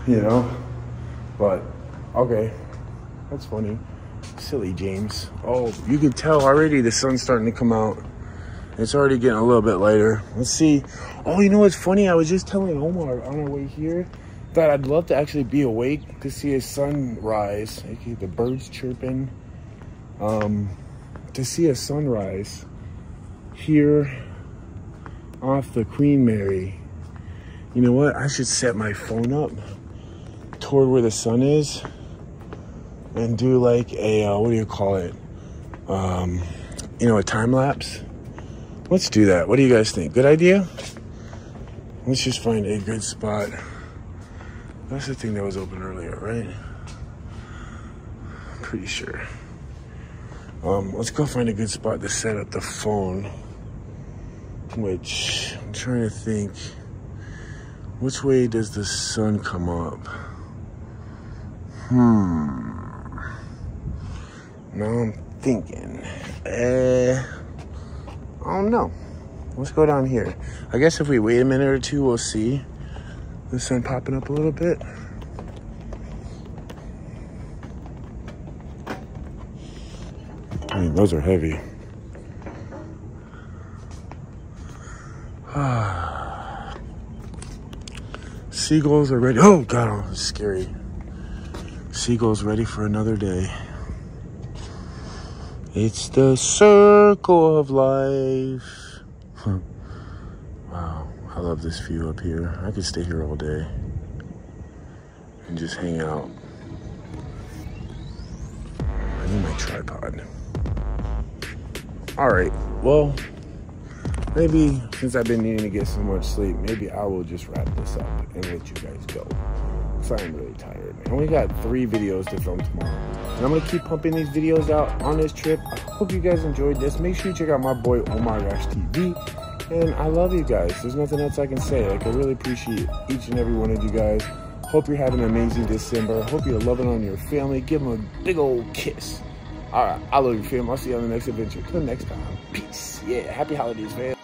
You know? But, okay. That's funny. Silly James. Oh, you can tell already the sun's starting to come out. It's already getting a little bit lighter. Let's see. Oh, you know what's funny? I was just telling Omar on our way here that I'd love to actually be awake to see a sunrise. Okay, the birds chirping. Um, to see a sunrise here off the Queen Mary. You know what? I should set my phone up toward where the sun is and do like a, uh, what do you call it? Um, you know, a time lapse. Let's do that. What do you guys think? Good idea? Let's just find a good spot. That's the thing that was open earlier, right? I'm pretty sure. Um, let's go find a good spot to set up the phone, which I'm trying to think, which way does the sun come up? Hmm. Now I'm thinking, eh, I don't know. Let's go down here. I guess if we wait a minute or two, we'll see the sun popping up a little bit. I mean, those are heavy. Seagulls are ready. Oh, God, it's scary. Seagulls ready for another day. It's the circle of life. Huh. Wow. I love this view up here. I could stay here all day and just hang out. I need my tripod. All right, well, maybe since I've been needing to get so much sleep, maybe I will just wrap this up and let you guys go. So I'm really tired, man. I only got three videos to film tomorrow. And I'm gonna keep pumping these videos out on this trip. I hope you guys enjoyed this. Make sure you check out my boy, OmarGoshTV. And I love you guys. There's nothing else I can say. Like, I really appreciate each and every one of you guys. Hope you're having an amazing December. Hope you're loving on your family. Give them a big old kiss. All right. I love you, fam. I'll see you on the next adventure. Till next time. Peace. Yeah. Happy holidays, fam.